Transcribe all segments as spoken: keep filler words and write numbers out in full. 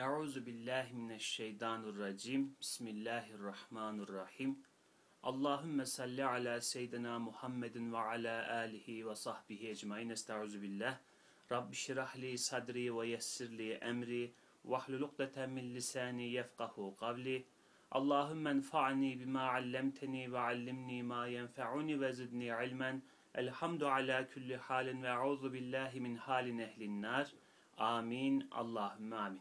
Euzu billahi mineşşeytanirracim. Bismillahirrahmanirrahim. Allahümme salli ala seyyidina Muhammedin ve ala alihi ve sahbihi ecmaîn. Estauzu billah. Rabbi şirahli sadri ve yessirli emri ve hlul ukdeten min lisani yefkahu kavli. Allahümme enfa'ni bima allemteni ve allimni ma yenfe'uni ve zidni ilmen. Elhamdu ala kulli halin ve euzu billahi min halin ehlin nar. Amin. Allahümme amin.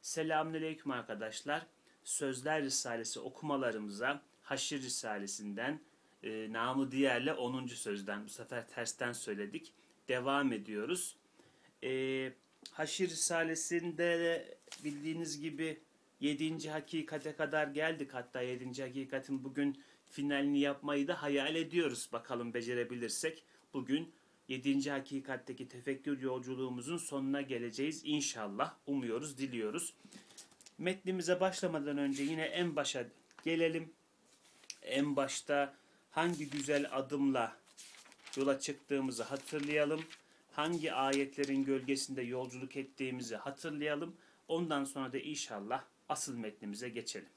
Selamünaleyküm arkadaşlar. Sözler Risalesi okumalarımıza Haşir Risalesinden e, namı diğerle onuncu sözden, bu sefer tersten söyledik, devam ediyoruz. E, Haşir Risalesi'nde bildiğiniz gibi yedinci hakikate kadar geldik. Hatta yedinci hakikatin bugün finalini yapmayı da hayal ediyoruz. Bakalım becerebilirsek bugün yedinci hakikatteki tefekkür yolculuğumuzun sonuna geleceğiz inşallah. Umuyoruz, diliyoruz. Metnimize başlamadan önce yine en başa gelelim. En başta hangi güzel adımla yola çıktığımızı hatırlayalım. Hangi ayetlerin gölgesinde yolculuk ettiğimizi hatırlayalım. Ondan sonra da inşallah asıl metnimize geçelim.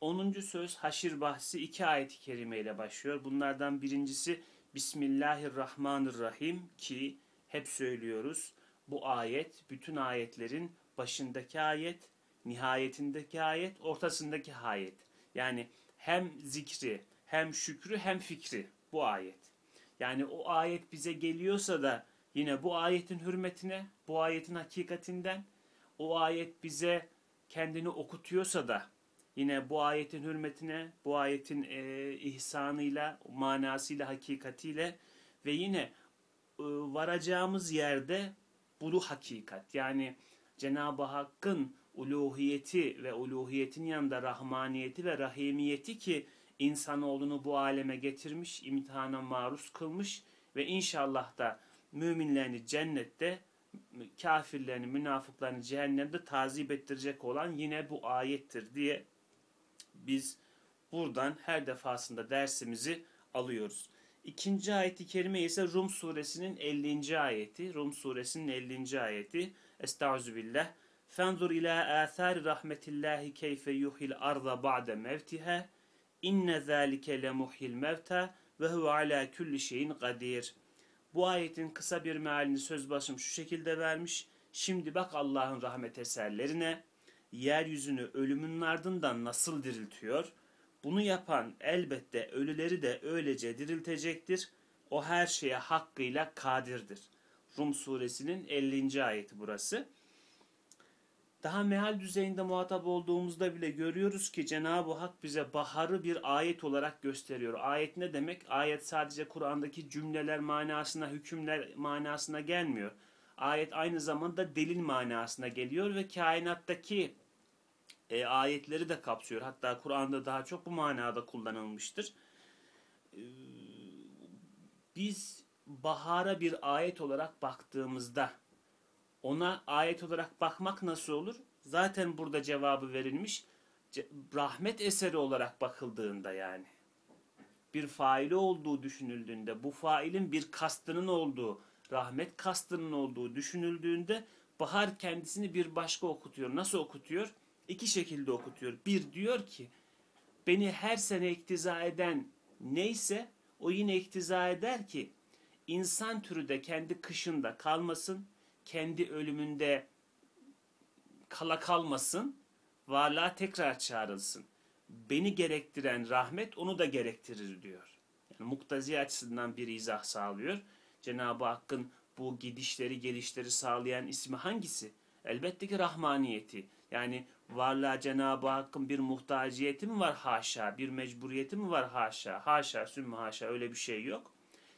onuncu söz haşir bahsi iki ayet-i kerime ile başlıyor. Bunlardan birincisi Bismillahirrahmanirrahim ki hep söylüyoruz, bu ayet bütün ayetlerin başındaki ayet, nihayetindeki ayet, ortasındaki ayet. Yani hem zikri, hem şükrü, hem fikri bu ayet. Yani o ayet bize geliyorsa da yine bu ayetin hürmetine, bu ayetin hakikatinden, o ayet bize kendini okutuyorsa da yine bu ayetin hürmetine, bu ayetin e, ihsanıyla, manasıyla, hakikatiyle ve yine e, varacağımız yerde bulu hakikat. Yani Cenab-ı Hakk'ın uluhiyeti ve uluhiyetin yanında rahmaniyeti ve rahimiyeti ki insanoğlunu bu aleme getirmiş, imtihana maruz kılmış ve inşallah da müminlerini cennette, kafirlerini, münafıklarını cehennemde tazip ettirecek olan yine bu ayettir diye biz buradan her defasında dersimizi alıyoruz. İkinci ayet-i kerime ise Rum Suresinin ellinci ayeti. Rum Suresinin ellinci ayeti. Estağfirullah. Fenzur ila athari rahmetillahi keyfe yuhil arda ba'de mevtiha. İnne zalike le muhyil mevta ve huve ala kulli şeyin kadir. Bu ayetin kısa bir mealini söz başım şu şekilde vermiş. Şimdi bak Allah'ın rahmet eserlerine. Yeryüzünü ölümün ardından nasıl diriltiyor? Bunu yapan elbette ölüleri de öylece diriltecektir. O her şeye hakkıyla kadirdir. Rum Suresinin ellinci ayeti burası. Daha meal düzeyinde muhatap olduğumuzda bile görüyoruz ki Cenab-ı Hak bize baharı bir ayet olarak gösteriyor. Ayet ne demek? Ayet sadece Kur'an'daki cümleler manasına, hükümler manasına gelmiyor. Ayet aynı zamanda delil manasına geliyor ve kainattaki e, ayetleri de kapsıyor. Hatta Kur'an'da daha çok bu manada kullanılmıştır. Ee, biz bahara bir ayet olarak baktığımızda ona ayet olarak bakmak nasıl olur? Zaten burada cevabı verilmiş. Rahmet eseri olarak bakıldığında, yani bir faili olduğu düşünüldüğünde, bu failin bir kastının olduğu, rahmet kastının olduğu düşünüldüğünde bahar kendisini bir başka okutuyor. Nasıl okutuyor? İki şekilde okutuyor. Bir diyor ki beni her sene iktiza eden neyse o yine iktiza eder ki insan türü de kendi kışında kalmasın, kendi ölümünde kala kalmasın, varlığa tekrar çağrılsın. Beni gerektiren rahmet onu da gerektirir diyor. Yani muktazi açısından bir izah sağlıyor. Cenab-ı Hakk'ın bu gidişleri gelişleri sağlayan ismi hangisi? Elbette ki rahmaniyeti. Yani varlığa Cenab-ı Hakk'ın bir muhtaciyeti mi var? Haşa. Bir mecburiyeti mi var? Haşa. Haşa, sümme haşa, öyle bir şey yok.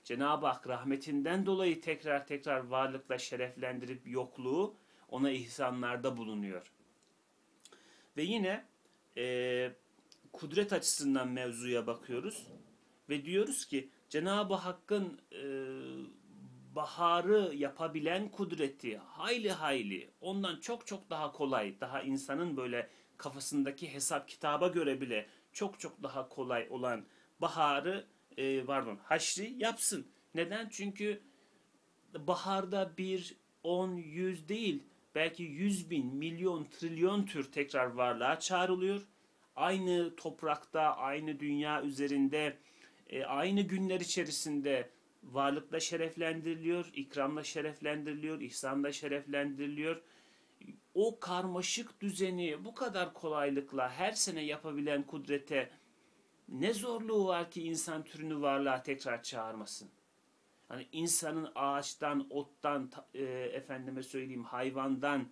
Cenab-ı Hak rahmetinden dolayı tekrar tekrar varlıkla şereflendirip yokluğu ona ihsanlarda bulunuyor. Ve yine e, kudret açısından mevzuya bakıyoruz ve diyoruz ki Cenab-ı Hakk'ın e, baharı yapabilen kudreti hayli hayli, ondan çok çok daha kolay, daha insanın böyle kafasındaki hesap kitaba göre bile çok çok daha kolay olan baharı, e, pardon haşri yapsın. Neden? Çünkü baharda bir, on, yüz değil belki yüz bin, milyon, trilyon tür tekrar varlığa çağrılıyor. Aynı toprakta, aynı dünya üzerinde, aynı günler içerisinde varlıkla şereflendiriliyor, ikramla şereflendiriliyor, ihsanla şereflendiriliyor. O karmaşık düzeni bu kadar kolaylıkla her sene yapabilen kudrete ne zorluğu var ki insan türünü varlığa tekrar çağırmasın? Yani insanın ağaçtan, ottan, e, efendime söyleyeyim hayvandan,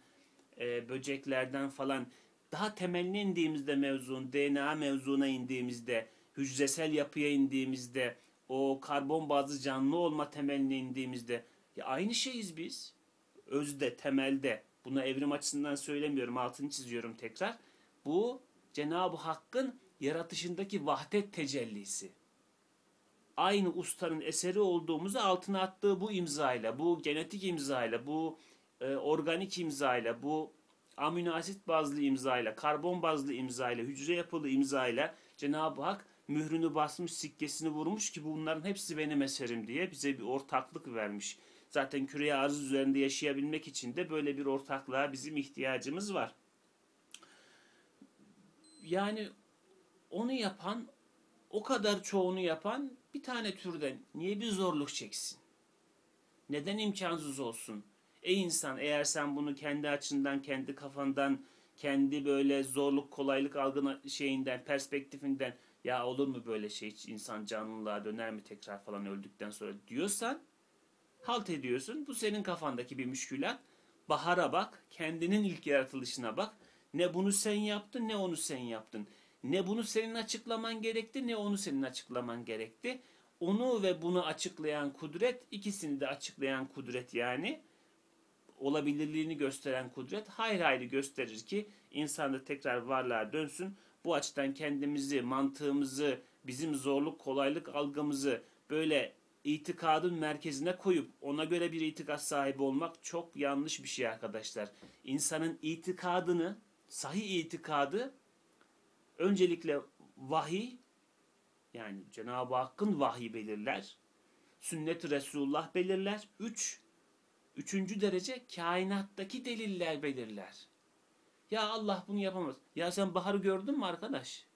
e, böceklerden falan daha temeline indiğimizde mevzun, D N A mevzuna indiğimizde, hücresel yapıya indiğimizde, o karbon bazlı canlı olma temeline indiğimizde ya aynı şeyiz biz. Özde, temelde. Bunu evrim açısından söylemiyorum, altını çiziyorum tekrar. Bu Cenab-ı Hakk'ın yaratışındaki vahdet tecellisi. Aynı ustanın eseri olduğumuzu altına attığı bu imzayla, bu genetik imzayla, bu e, organik imzayla, bu amino asit bazlı imzayla, karbon bazlı imzayla, hücre yapılı imzayla Cenab-ı Hak mührünü basmış, sikkesini vurmuş ki bunların hepsi benim eserim diye bize bir ortaklık vermiş. Zaten küre-i arz üzerinde yaşayabilmek için de böyle bir ortaklığa bizim ihtiyacımız var. Yani onu yapan, o kadar çoğunu yapan bir tane türden niye bir zorluk çeksin? Neden imkansız olsun? Ey insan, eğer sen bunu kendi açından, kendi kafandan, kendi böyle zorluk, kolaylık algın şeyinden, perspektifinden ya olur mu böyle şey, hiç insan canlılığa döner mi tekrar falan öldükten sonra diyorsan halt ediyorsun. Bu senin kafandaki bir müşkülat. Bahara bak, kendinin ilk yaratılışına bak. Ne bunu sen yaptın, ne onu sen yaptın. Ne bunu senin açıklaman gerekti, ne onu senin açıklaman gerekti. Onu ve bunu açıklayan kudret, ikisini de açıklayan kudret yani olabilirliğini gösteren kudret hayli hayli gösterir ki insan da tekrar varlığa dönsün. Bu açıdan kendimizi, mantığımızı, bizim zorluk, kolaylık algımızı böyle itikadın merkezine koyup ona göre bir itikat sahibi olmak çok yanlış bir şey arkadaşlar. İnsanın itikadını, sahih itikadı öncelikle vahiy, yani Cenab-ı Hakk'ın vahyi belirler. Sünnet-i Resulullah belirler. Üç, üçüncü derece kainattaki deliller belirler. Ya Allah bunu yapamaz. Ya sen baharı gördün mü arkadaş?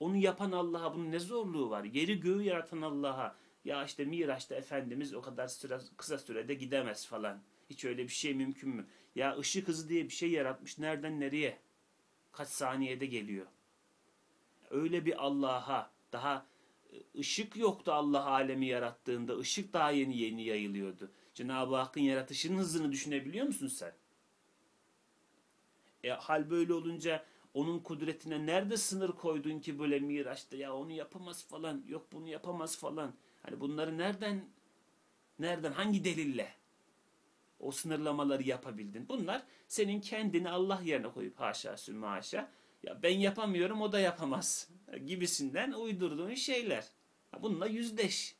Onu yapan Allah'a bunun ne zorluğu var? Yeri göğü yaratan Allah'a. Ya işte Miraç'ta Efendimiz o kadar süre, kısa sürede gidemez falan. Hiç öyle bir şey mümkün mü? Ya ışık hızı diye bir şey yaratmış. Nereden nereye? Kaç saniyede geliyor? Öyle bir Allah'a, daha ışık yoktu Allah alemi yarattığında. Işık daha yeni yeni yayılıyordu. Cenab-ı Hakk'ın yaratışının hızını düşünebiliyor musun sen? E, hal böyle olunca onun kudretine nerede sınır koydun ki böyle Miraç'ta ya onu yapamaz falan, yok bunu yapamaz falan. Hani bunları nereden, nereden, hangi delille o sınırlamaları yapabildin? Bunlar senin kendini Allah yerine koyup haşa sümme haşa, ya ben yapamıyorum o da yapamaz gibisinden uydurduğun şeyler. Bununla yüzleş.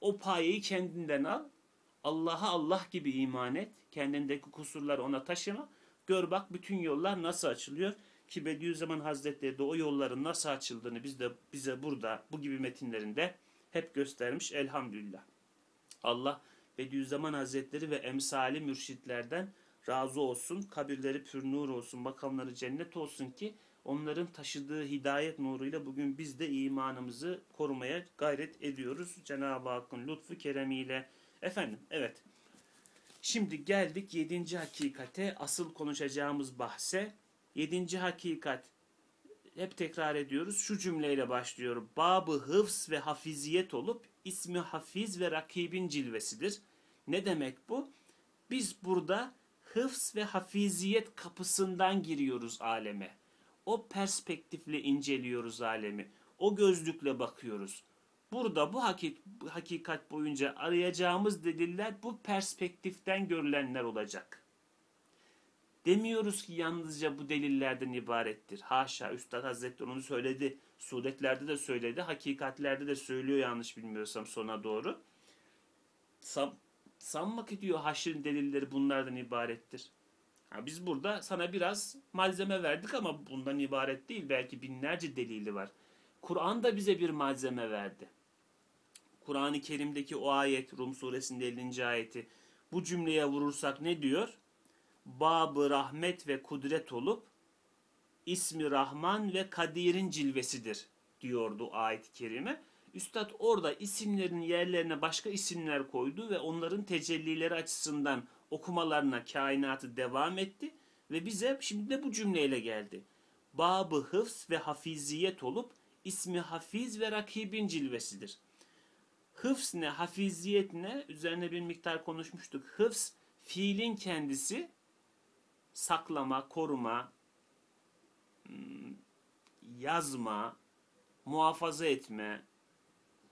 O payeyi kendinden al. Allah'a Allah gibi iman et. Kendindeki kusurları ona taşıma. Gör bak bütün yollar nasıl açılıyor ki Bediüzzaman Hazretleri de o yolların nasıl açıldığını biz de, bize burada bu gibi metinlerinde hep göstermiş elhamdülillah. Allah Bediüzzaman Hazretleri ve emsali mürşitlerden razı olsun, kabirleri pür nur olsun, makamları cennet olsun ki onların taşıdığı hidayet nuruyla bugün biz de imanımızı korumaya gayret ediyoruz Cenab-ı Hakk'ın lütfu keremiyle. Efendim evet. Şimdi geldik yedinci hakikate, asıl konuşacağımız bahse. Yedinci hakikat, hep tekrar ediyoruz, şu cümleyle başlıyor. Babı hıfz ve hafiziyet olup ismi hafiz ve rakibin cilvesidir. Ne demek bu? Biz burada hıfz ve hafiziyet kapısından giriyoruz aleme. O perspektifle inceliyoruz alemi. O gözlükle bakıyoruz. Burada bu hakik hakikat boyunca arayacağımız deliller bu perspektiften görülenler olacak. Demiyoruz ki yalnızca bu delillerden ibarettir. Haşa, Üstad Hazretleri onu söyledi. Sudetlerde de söyledi. Hakikatlerde de söylüyor yanlış bilmiyorsam sona doğru. Sam, sanma ki diyor haşrin delilleri bunlardan ibarettir. Ha, biz burada sana biraz malzeme verdik ama bundan ibaret değil. Belki binlerce delili var. Kur'an da bize bir malzeme verdi. Kur'an-ı Kerim'deki o ayet, Rum Suresi'nin ellinci ayeti. Bu cümleye vurursak ne diyor? bab-ı rahmet ve kudret olup ismi Rahman ve Kadir'in cilvesidir diyordu ayet-i kerime. Üstad orada isimlerin yerlerine başka isimler koydu ve onların tecellileri açısından okumalarına kainatı devam etti ve bize şimdi de bu cümleyle geldi. Bab-ı hıfz ve hafiziyet olup ismi Hafiz ve Rakib'in cilvesidir. Hıfz ne, hafiziyet ne? Üzerine bir miktar konuşmuştuk. Hıfz fiilin kendisi, saklama, koruma, yazma, muhafaza etme.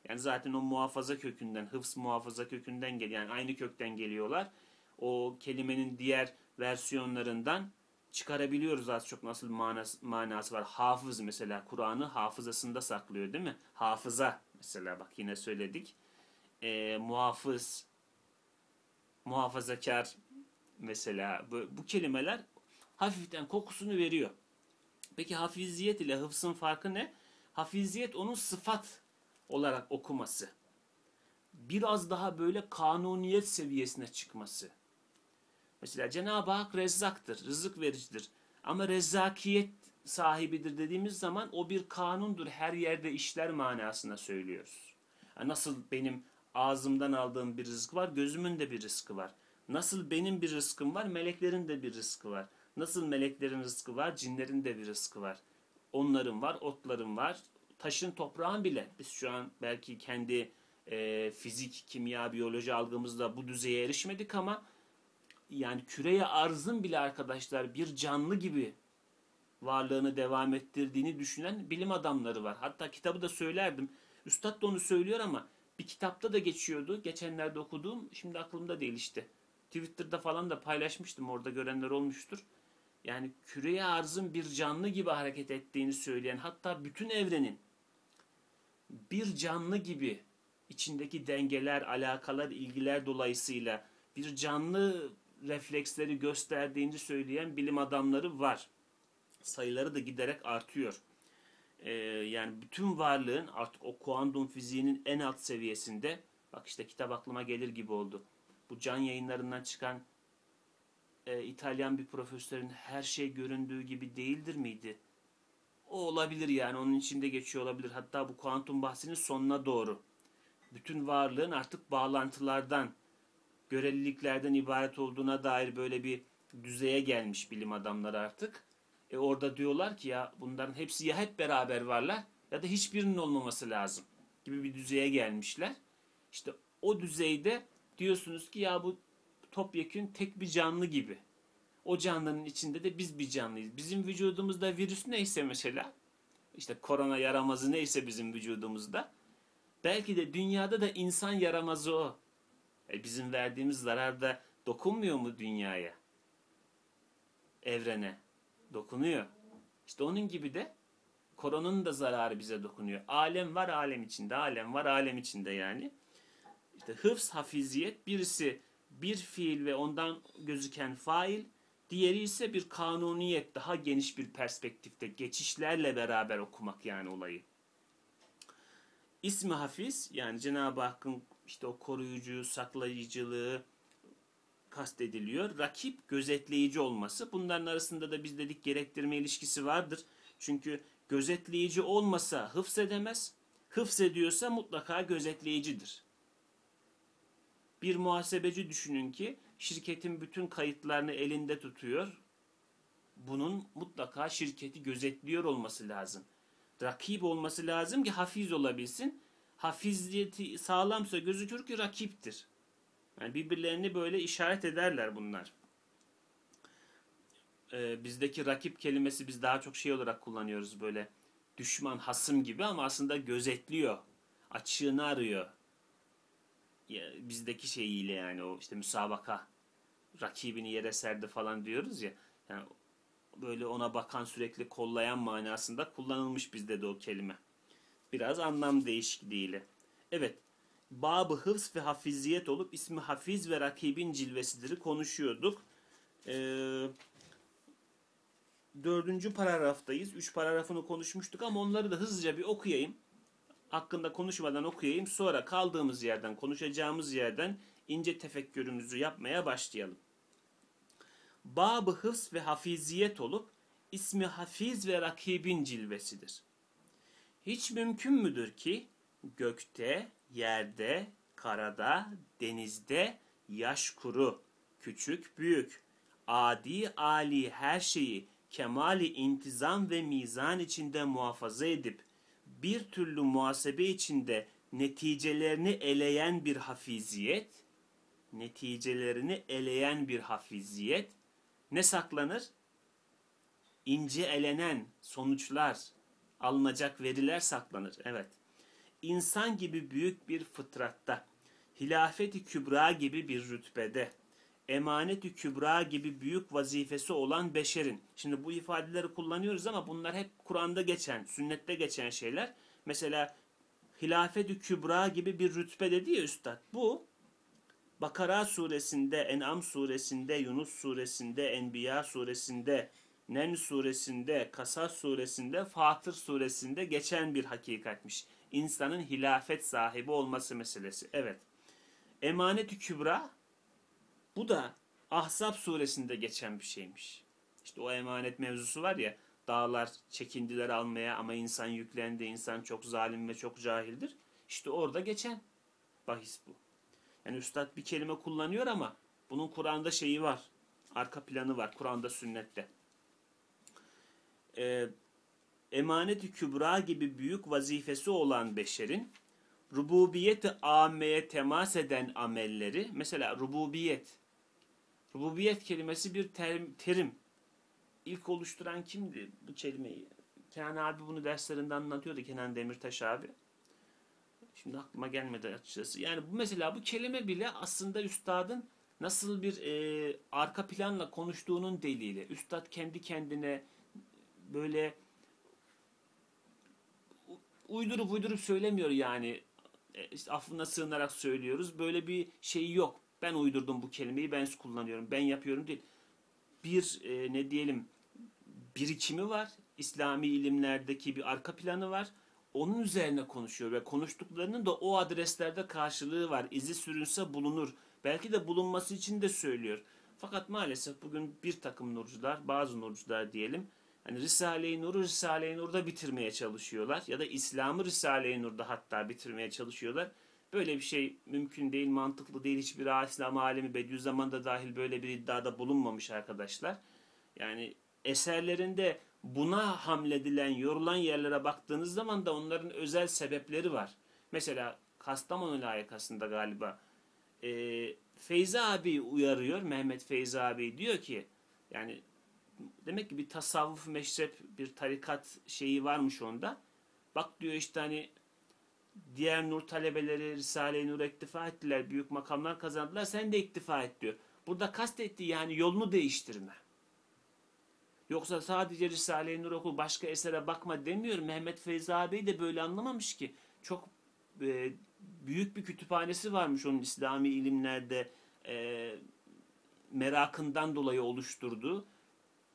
Yani zaten o muhafaza kökünden, hıfz muhafaza kökünden geliyor. Yani aynı kökten geliyorlar. O kelimenin diğer versiyonlarından çıkarabiliyoruz az çok nasıl manası, manası var. Hafız mesela Kur'an'ı hafızasında saklıyor değil mi? Hafıza mesela bak yine söyledik. E, muhafız, muhafazakar mesela bu, bu kelimeler hafiften kokusunu veriyor. Peki hafiziyet ile hıfzın farkı ne? Hafiziyet onun sıfat olarak okuması. Biraz daha böyle kanuniyet seviyesine çıkması. Mesela Cenab-ı Hak rezzaktır, rızık vericidir. Ama rezzakiyet sahibidir dediğimiz zaman o bir kanundur, her yerde işler manasına söylüyoruz. Nasıl benim ağzımdan aldığım bir rızık var, gözümün de bir rızkı var. Nasıl benim bir rızkım var, meleklerin de bir rızkı var. Nasıl meleklerin rızkı var, cinlerin de bir rızkı var. Onların var, otların var, taşın, toprağın bile. Biz şu an belki kendi e, fizik, kimya, biyoloji algımızda bu düzeye erişmedik ama yani küreye arzın bile arkadaşlar bir canlı gibi varlığını devam ettirdiğini düşünen bilim adamları var. Hatta kitabı da söylerdim. Üstad da onu söylüyor ama bir kitapta da geçiyordu. Geçenlerde okuduğum, şimdi aklımda değil işte. Twitter'da falan da paylaşmıştım, orada görenler olmuştur. Yani küreye arzın bir canlı gibi hareket ettiğini söyleyen, hatta bütün evrenin bir canlı gibi içindeki dengeler, alakalar, ilgiler dolayısıyla bir canlı refleksleri gösterdiğini söyleyen bilim adamları var. Sayıları da giderek artıyor. Ee, yani bütün varlığın artık o kuantum fiziğinin en alt seviyesinde, bak işte kitap aklıma gelir gibi oldu. Bu Can Yayınlarından çıkan e, İtalyan bir profesörün her şey göründüğü gibi değildir miydi? O olabilir yani, onun içinde geçiyor olabilir. Hatta bu kuantum bahsinin sonuna doğru. Bütün varlığın artık bağlantılardan, göreliliklerden ibaret olduğuna dair böyle bir düzeye gelmiş bilim adamları artık. E orada diyorlar ki ya bunların hepsi ya hep beraber varlar ya da hiçbirinin olmaması lazım gibi bir düzeye gelmişler. İşte o düzeyde diyorsunuz ki ya bu topyekün tek bir canlı gibi. O canlının içinde de biz bir canlıyız. Bizim vücudumuzda virüs neyse mesela, işte korona yaramazı neyse bizim vücudumuzda, belki de dünyada da insan yaramazı o. E bizim verdiğimiz zarar da dokunmuyor mu dünyaya? Evrene dokunuyor. İşte onun gibi de koronanın da zararı bize dokunuyor. Alem var, alem içinde, alem var, alem içinde yani. İşte hıfz, hafiziyet, birisi bir fiil ve ondan gözüken fail, diğeri ise bir kanuniyet, daha geniş bir perspektifte geçişlerle beraber okumak yani olayı. İsmi Hafiz, yani Cenab-ı Hakk'ın işte o koruyucu, saklayıcılığı kastediliyor. Rakip, gözetleyici olması. Bunların arasında da biz dedik gerektirme ilişkisi vardır. Çünkü gözetleyici olmasa hıfz edemez. Hıfz ediyorsa mutlaka gözetleyicidir. Bir muhasebeci düşünün ki şirketin bütün kayıtlarını elinde tutuyor. Bunun mutlaka şirketi gözetliyor olması lazım. Rakip olması lazım ki hafiz olabilsin. Hafiziyeti sağlamsa gözükür ki rakiptir. Yani birbirlerini böyle işaret ederler bunlar. Ee, bizdeki rakip kelimesi biz daha çok şey olarak kullanıyoruz böyle. Düşman, hasım gibi ama aslında gözetliyor. Açığını arıyor. Ya, bizdeki şeyiyle yani o işte müsabaka. Rakibini yere serdi falan diyoruz ya. Yani böyle ona bakan, sürekli kollayan manasında kullanılmış bizde de o kelime. Biraz anlam değişikliğiyle. Evet, bab-ı hıfz ve hafiziyet olup ismi Hafiz ve Rakib'in cilvesidir konuşuyorduk. Ee, dördüncü paragraftayız. Üç paragrafını konuşmuştuk ama onları da hızlıca bir okuyayım. Hakkında konuşmadan okuyayım. Sonra kaldığımız yerden, konuşacağımız yerden ince tefekkürümüzü yapmaya başlayalım. bab-ı hıfz ve hafiziyet olup ismi Hafiz ve Rakib'in cilvesidir. Hiç mümkün müdür ki gökte, yerde, karada, denizde, yaş kuru, küçük büyük, adi âli her şeyi kemali intizam ve mizan içinde muhafaza edip bir türlü muhasebe içinde neticelerini eleyen bir hafiziyet, neticelerini eleyen bir hafiziyet ne saklanır? İnce elenen sonuçlar, alınacak veriler saklanır. Evet. İnsan gibi büyük bir fıtratta, hilafet-i kübra gibi bir rütbede, emanet-i kübra gibi büyük vazifesi olan beşerin. Şimdi bu ifadeleri kullanıyoruz ama bunlar hep Kur'an'da geçen, sünnette geçen şeyler. Mesela hilafet-i kübra gibi bir rütbede diye üstad. Bu Bakara suresinde, En'am suresinde, Yunus suresinde, Enbiya suresinde, Nahl suresinde, Kasas suresinde, Fatır suresinde geçen bir hakikatmiş. İnsanın hilafet sahibi olması meselesi. Evet. Emanet-i kübra, bu da Ahzab suresinde geçen bir şeymiş. İşte o emanet mevzusu var ya, dağlar çekindiler almaya ama insan yüklendi, insan çok zalim ve çok cahildir. İşte orada geçen bahis bu. Yani üstad bir kelime kullanıyor ama bunun Kur'an'da şeyi var, arka planı var, Kur'an'da, sünnette. Ee, emanet-i kübra gibi büyük vazifesi olan beşerin rububiyet-i âmeye temas eden amelleri, mesela rububiyet, rububiyet kelimesi bir terim, terim. İlk oluşturan kimdi bu kelimeyi? Kenan abi bunu derslerinde anlatıyordu, Kenan Demirtaş abi. Şimdi aklıma gelmedi açıkçası. Yani bu, mesela bu kelime bile aslında üstadın nasıl bir e, arka planla konuştuğunun delili. Üstad kendi kendine böyle uydurup uydurup söylemiyor yani. İşte affına sığınarak söylüyoruz. Böyle bir şey yok. Ben uydurdum bu kelimeyi, ben kullanıyorum, ben yapıyorum değil. Bir e, ne diyelim birikimi var. İslami ilimlerdeki bir arka planı var. Onun üzerine konuşuyor ve konuştuklarının da o adreslerde karşılığı var. İzi sürünse bulunur. Belki de bulunması için de söylüyor. Fakat maalesef bugün bir takım nurcular, bazı nurcular diyelim, hani Risale-i Nur'u Risale-i Nur'da bitirmeye çalışıyorlar. Ya da İslam'ı Risale-i Nur'da hatta bitirmeye çalışıyorlar. Böyle bir şey mümkün değil, mantıklı değil. Hiçbir İslam alemi, Bediüzzaman da dahil, böyle bir iddiada bulunmamış arkadaşlar. Yani eserlerinde buna hamledilen, yorulan yerlere baktığınız zaman da onların özel sebepleri var. Mesela Kastamonu layıkasında galiba e, Feyzi abi uyarıyor, Mehmet Feyzi abi diyor ki, yani demek ki bir tasavvuf, meşrep, bir tarikat şeyi varmış onda. Bak diyor işte hani diğer nur talebeleri Risale-i Nur'a iktifa ettiler, büyük makamlar kazandılar, sen de iktifa et diyor. Burada kastetti yani yolunu değiştirme. Yoksa sadece Risale-i Nur oku, başka esere bakma demiyor. Mehmet Feyzi abi de böyle anlamamış ki. Çok e, büyük bir kütüphanesi varmış onun İslami ilimlerde e, merakından dolayı oluşturduğu.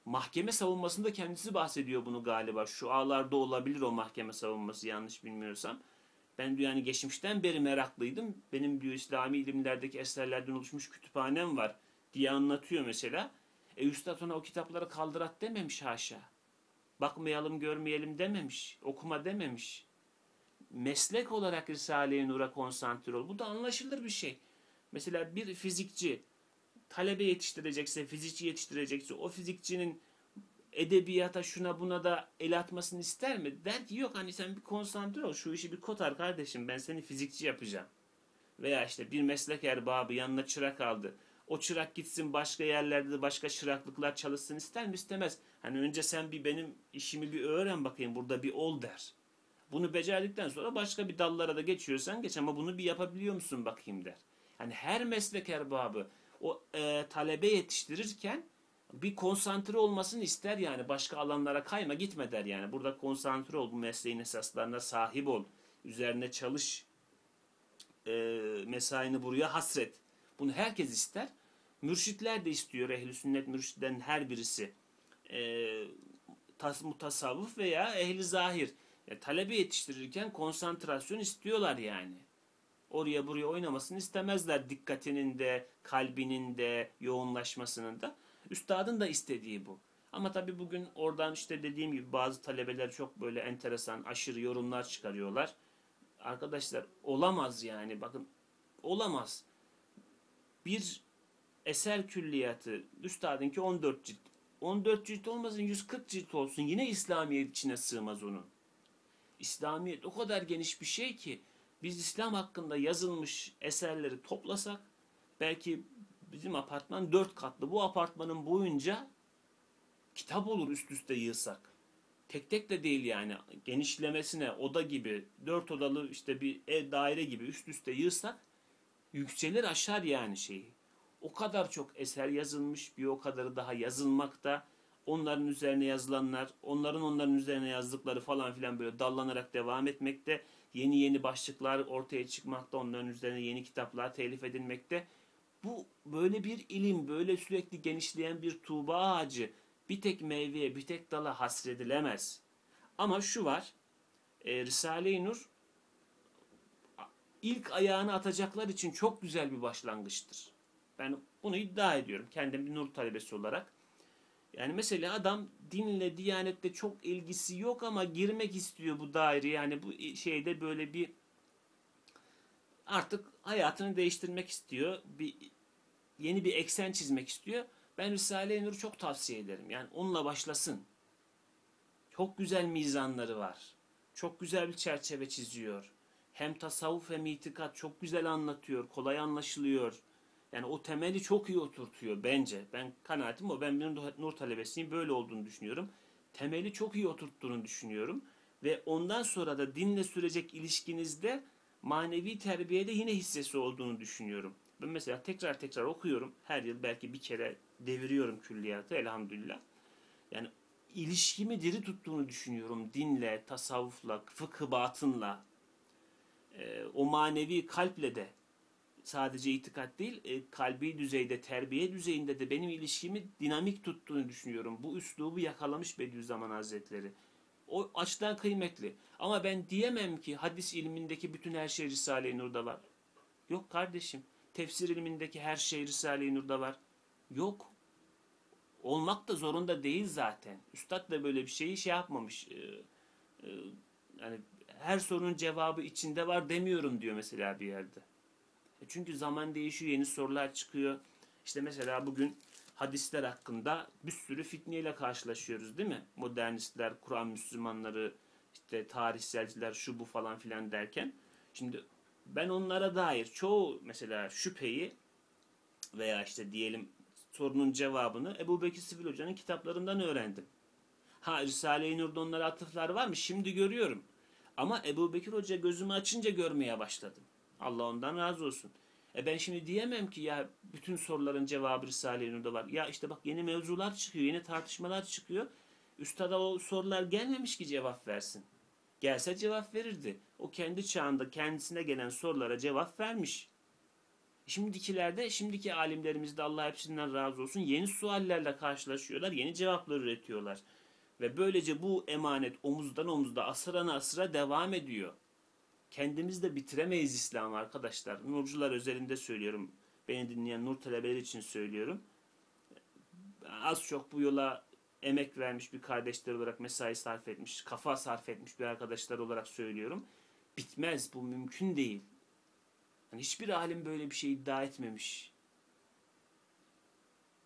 Mahkeme savunmasında kendisi bahsediyor bunu galiba. Şualarda olabilir o mahkeme savunması, yanlış bilmiyorsam. Ben diyor yani geçmişten beri meraklıydım. Benim diyor İslami ilimlerdeki eserlerden oluşmuş kütüphanem var diye anlatıyor mesela. E üstad ona o kitapları kaldırat dememiş haşa. Bakmayalım, görmeyelim dememiş. Okuma dememiş. Meslek olarak Risale-i Nur'a konsantre ol. Bu da anlaşılır bir şey. Mesela bir fizikçi talebe yetiştirecekse, fizikçi yetiştirecekse o fizikçinin edebiyata, şuna buna da el atmasını ister mi? Der ki yok hani sen bir konsantre ol, şu işi bir kotar kardeşim, ben seni fizikçi yapacağım. Veya işte bir meslek erbabı yanına çırak aldı. O çırak gitsin başka yerlerde de başka çıraklıklar çalışsın ister mi? İstemez. Hani önce sen bir benim işimi bir öğren bakayım, burada bir ol der. Bunu becerdikten sonra başka bir dallara da geçiyorsan geç ama bunu bir yapabiliyor musun bakayım der. Hani her meslek erbabı o e, talebe yetiştirirken bir konsantre olmasını ister yani, başka alanlara kayma gitme der yani. Burada konsantre ol, bu mesleğin esaslarına sahip ol, üzerine çalış, e, mesaini buraya hasret. Bunu herkes ister. Mürşitler de istiyor, ehl-i sünnet mürşitlerin her birisi. E, tas, mutasavvuf veya ehli zahir. Ya, talebe yetiştirirken konsantrasyon istiyorlar yani. Oraya buraya oynamasını istemezler, dikkatinin de, kalbinin de, yoğunlaşmasının da. Üstadın da istediği bu. Ama tabii bugün oradan işte dediğim gibi bazı talebeler çok böyle enteresan, aşırı yorumlar çıkarıyorlar. Arkadaşlar olamaz yani, bakın olamaz. Bir eser külliyatı, üstadınki on dört cilt. on dört cilt olmasın, yüz kırk cilt olsun, yine İslamiyet içine sığmaz onun. İslamiyet o kadar geniş bir şey ki biz İslam hakkında yazılmış eserleri toplasak belki bizim apartman dört katlı, bu apartmanın boyunca kitap olur üst üste yığsak. Tek tek de değil yani, genişlemesine oda gibi, dört odalı işte bir ev, daire gibi üst üste yığsak yükselir aşar yani şeyi. O kadar çok eser yazılmış, bir o kadarı daha yazılmakta. Onların üzerine yazılanlar, onların onların üzerine yazdıkları falan filan böyle dallanarak devam etmekte. Yeni yeni başlıklar ortaya çıkmakta, onların üzerine yeni kitaplar telif edilmekte. Bu böyle bir ilim, böyle sürekli genişleyen bir tuğba ağacı. Bir tek meyveye, bir tek dala hasredilemez. Ama şu var, e, Risale-i Nur ilk ayağını atacaklar için çok güzel bir başlangıçtır. Ben bunu iddia ediyorum kendim bir Nur talebesi olarak. Yani mesela adam dinle, diyanette çok ilgisi yok ama girmek istiyor bu daireye. Yani bu şeyde böyle bir artık hayatını değiştirmek istiyor. Bir, yeni bir eksen çizmek istiyor. Ben Risale-i Nur'u çok tavsiye ederim. Yani onunla başlasın. Çok güzel mizanları var. Çok güzel bir çerçeve çiziyor. Hem tasavvuf hem itikat çok güzel anlatıyor. Kolay anlaşılıyor. Yani o temeli çok iyi oturtuyor bence. Ben kanaatim o. Ben bir Nur talebesinin böyle olduğunu düşünüyorum. Temeli çok iyi oturttuğunu düşünüyorum. Ve ondan sonra da dinle sürecek ilişkinizde manevi terbiyede yine hissesi olduğunu düşünüyorum. Ben mesela tekrar tekrar okuyorum. Her yıl belki bir kere deviriyorum külliyatı elhamdülillah. Yani ilişkimi diri tuttuğunu düşünüyorum dinle, tasavvufla, fıkh-ı batınla. E, o manevi kalple de sadece itikat değil, e, kalbi düzeyde, terbiye düzeyinde de benim ilişkimi dinamik tuttuğunu düşünüyorum. Bu üslubu yakalamış Bediüzzaman Hazretleri. O açıdan kıymetli. Ama ben diyemem ki hadis ilmindeki bütün her şey Risale-i Nur'da var. Yok kardeşim. Tefsir ilmindeki her şey Risale-i Nur'da var. Yok. Olmak da zorunda değil zaten. Üstad da böyle bir şeyi şey yapmamış. E, e, yani her sorunun cevabı içinde var demiyorum diyor mesela bir yerde. E çünkü zaman değişiyor, yeni sorular çıkıyor. İşte mesela bugün hadisler hakkında bir sürü fitneyle karşılaşıyoruz değil mi? Modernistler, Kur'an Müslümanları, işte tarihselciler, şu bu falan filan derken. Şimdi ben onlara dair çoğu mesela şüpheyi veya işte diyelim sorunun cevabını Ebu Bekir Sivil Hoca'nın kitaplarından öğrendim. Ha Risale-i Nur'da onlara atıflar var mı? Şimdi görüyorum. Ama Ebu Bekir Hoca gözümü açınca görmeye başladım. Allah ondan razı olsun. E ben şimdi diyemem ki ya bütün soruların cevabı Risale-i Nur'da var. Ya işte bak yeni mevzular çıkıyor, yeni tartışmalar çıkıyor. Üstada o sorular gelmemiş ki cevap versin. Gelse cevap verirdi. O kendi çağında kendisine gelen sorulara cevap vermiş. Şimdikilerde, şimdiki alimlerimizde Allah hepsinden razı olsun yeni suallerle karşılaşıyorlar, yeni cevaplar üretiyorlar. Ve böylece bu emanet omuzdan omuzda, asırana asıra devam ediyor. Kendimiz de bitiremeyiz İslam'ı arkadaşlar. Nurcular özelinde söylüyorum. Beni dinleyen Nur talebeleri için söylüyorum. Az çok bu yola emek vermiş bir kardeşler olarak, mesai sarf etmiş, kafa sarf etmiş bir arkadaşlar olarak söylüyorum. Bitmez, bu mümkün değil. Yani hiçbir alim böyle bir şey iddia etmemiş.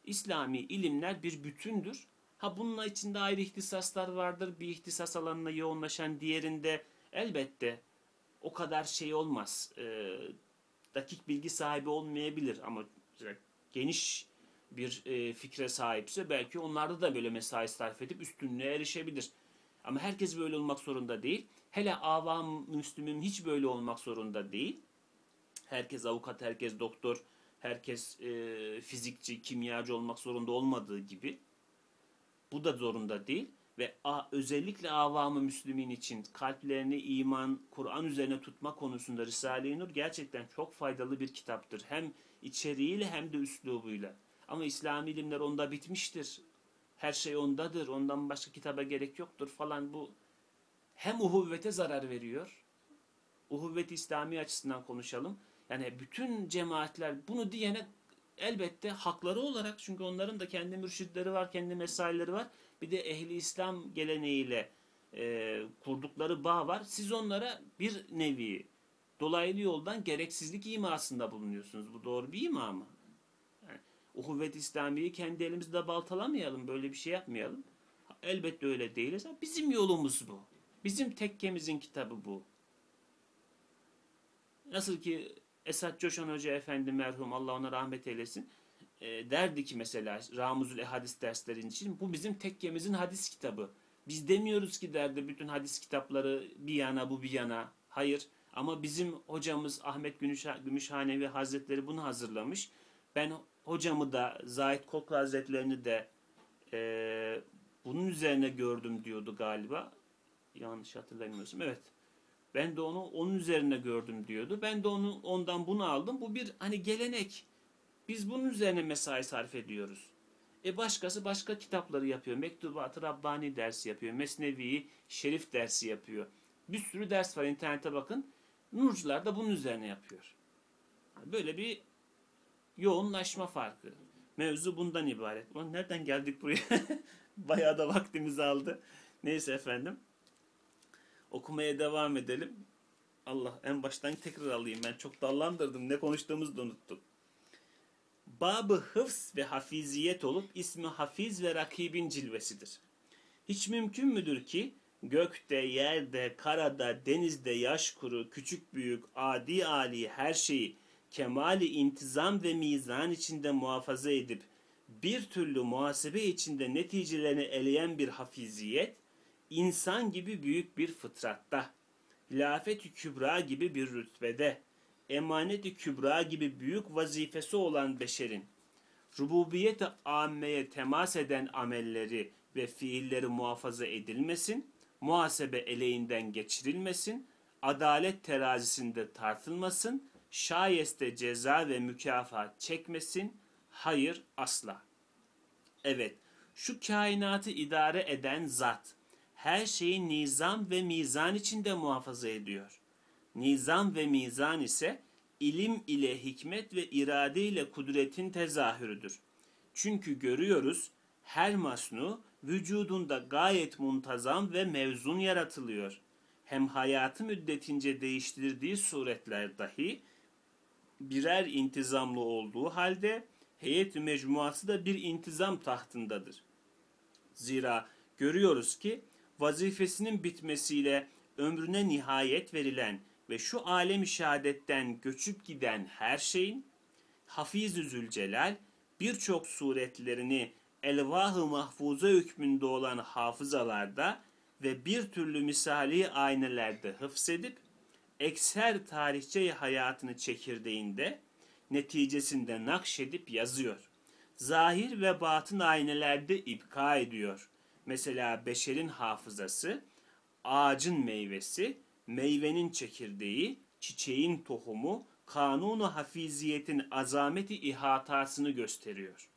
İslami ilimler bir bütündür. Ha bununla içinde ayrı ihtisaslar vardır. Bir ihtisas alanına yoğunlaşan diğerinde elbette o kadar şey olmaz. E, dakik bilgi sahibi olmayabilir ama geniş bir e, fikre sahipse belki onlarda da böyle mesai sarf edip üstünlüğe erişebilir. Ama herkes böyle olmak zorunda değil. Hele avam Müslüm'ün hiç böyle olmak zorunda değil. Herkes avukat, herkes doktor, herkes e, fizikçi, kimyacı olmak zorunda olmadığı gibi. Bu da zorunda değil. Ve a, özellikle avam-ı Müslümin için kalplerini iman, Kur'an üzerine tutma konusunda Risale-i Nur gerçekten çok faydalı bir kitaptır. Hem içeriğiyle hem de üslubuyla. Ama İslami ilimler onda bitmiştir. Her şey ondadır, ondan başka kitaba gerek yoktur falan bu. Hem uhuvvete zarar veriyor. Uhuvvet-i İslami açısından konuşalım. Yani bütün cemaatler bunu diyene elbette hakları olarak, çünkü onların da kendi mürşitleri var, kendi mesaileri var. Bir de ehli İslam geleneğiyle e, kurdukları bağ var. Siz onlara bir nevi dolaylı yoldan gereksizlik imasında bulunuyorsunuz. Bu doğru bir ima mı? Yani, uhuvvet-i İslami'yi kendi elimizde baltalamayalım, böyle bir şey yapmayalım. Elbette öyle değiliz. Bizim yolumuz bu. Bizim tekkemizin kitabı bu. Nasıl ki Esat Coşan Hoca Efendi merhum, Allah ona rahmet eylesin, e, derdi ki mesela Ramuzül Ehadis derslerin için, bu bizim tekkemizin hadis kitabı. Biz demiyoruz ki derdi bütün hadis kitapları bir yana bu bir yana. Hayır, ama bizim hocamız Ahmet Gümüşhanevi Hazretleri bunu hazırlamış. Ben hocamı da Zahit Kok Hazretlerini de e, bunun üzerine gördüm diyordu galiba. Yanlış hatırlamıyorsam. Evet. Ben de onu onun üzerine gördüm diyordu. Ben de onu ondan bunu aldım. Bu bir hani gelenek. Biz bunun üzerine mesai sarf ediyoruz. E başkası başka kitapları yapıyor. Mektubat-ı Rabbani dersi yapıyor. Mesnevi Şerif dersi yapıyor. Bir sürü ders var, internete bakın. Nurcular da bunun üzerine yapıyor. Böyle bir yoğunlaşma farkı. Mevzu bundan ibaret. Ulan nereden geldik buraya? Bayağı da vaktimizi aldı. Neyse efendim. Okumaya devam edelim. Allah, en baştan tekrar alayım. Ben çok dallandırdım. Ne konuştuğumuzu da unuttum. Babı hıfz ve hafiziyet olup ismi hafiz ve rakibin cilvesidir. Hiç mümkün müdür ki gökte, yerde, karada, denizde, yaş kuru, küçük büyük, adi âli her şeyi kemali intizam ve mizan içinde muhafaza edip bir türlü muhasebe içinde neticelerini eleyen bir hafiziyet, İnsan gibi büyük bir fıtratta, hilafet-i kübra gibi bir rütbede, emanet-i kübra gibi büyük vazifesi olan beşerin, rububiyet-i âmmeye temas eden amelleri ve fiilleri muhafaza edilmesin, muhasebe eleğinden geçirilmesin, adalet terazisinde tartılmasın, şayeste ceza ve mükafat çekmesin, hayır asla. Evet, şu kainatı idare eden zat, her şeyi nizam ve mizan içinde muhafaza ediyor. Nizam ve mizan ise ilim ile hikmet ve irade ile kudretin tezahürüdür. Çünkü görüyoruz her masnu vücudunda gayet muntazam ve mevzun yaratılıyor. Hem hayatı müddetince değiştirdiği suretler dahi birer intizamlı olduğu halde heyet-i mecmuası da bir intizam tahtındadır. Zira görüyoruz ki vazifesinin bitmesiyle ömrüne nihayet verilen ve şu alem-i şehadetten göçüp giden her şeyin, Hafiz-ü Zülcelal birçok suretlerini elvah-ı mahfuza hükmünde olan hafızalarda ve bir türlü misali aynelerde hıfzedip, ekser tarihçe hayatını çekirdeğinde, neticesinde nakşedip yazıyor. Zahir ve batın aynelerde ipka ediyor. Mesela beşerin hafızası, ağacın meyvesi, meyvenin çekirdeği, çiçeğin tohumu, kanunu hafiziyetin azameti ihatasını gösteriyor.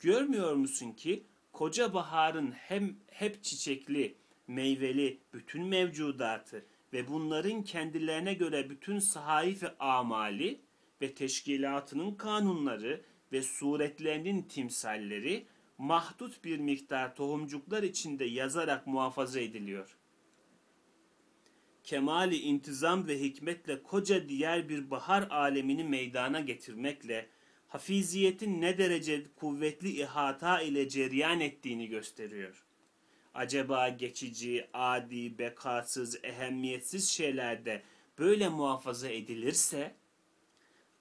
Görmüyor musun ki koca baharın hem hep çiçekli, meyveli bütün mevcudatı ve bunların kendilerine göre bütün sahaif-i amali ve teşkilatının kanunları ve suretlerinin timsalleri, mahdut bir miktar tohumcuklar içinde yazarak muhafaza ediliyor. Kemali intizam ve hikmetle koca diğer bir bahar alemini meydana getirmekle hafiziyetin ne derece kuvvetli ihata ile cereyan ettiğini gösteriyor. Acaba geçici, adi, bekasız, ehemmiyetsiz şeylerde böyle muhafaza edilirse,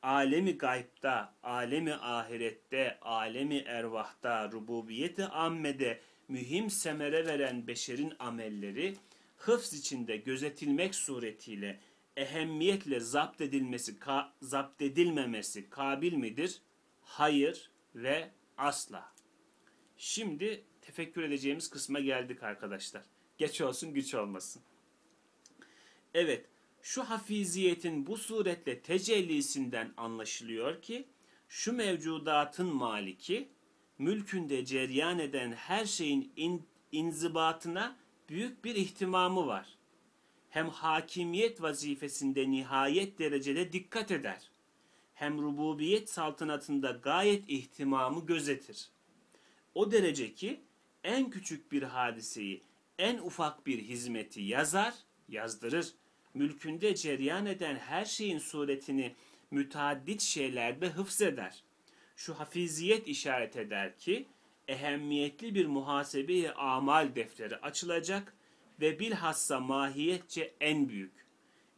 alemi gaybda, alemi ahirette, alemi ervahta, rububiyeti ammede mühim semere veren beşerin amelleri hıfz içinde gözetilmek suretiyle ehemmiyetle zapt edilmesi, ka, zapt edilmemesi kabil midir? Hayır ve asla. Şimdi tefekkür edeceğimiz kısma geldik arkadaşlar. Geç olsun güç olmasın. Evet. Şu hafiziyetin bu suretle tecellisinden anlaşılıyor ki, şu mevcudatın maliki, mülkünde cereyan eden her şeyin in, inzibatına büyük bir ihtimamı var. Hem hakimiyet vazifesinde nihayet derecede dikkat eder. hem rububiyet saltanatında gayet ihtimamı gözetir. O derece ki en küçük bir hadiseyi, en ufak bir hizmeti yazar, yazdırır. Mülkünde cereyan eden her şeyin suretini müteaddit şeylerde hıfzeder. Şu hafiziyet işaret eder ki, ehemmiyetli bir muhasebe-i amal defteri açılacak ve bilhassa mahiyetçe en büyük,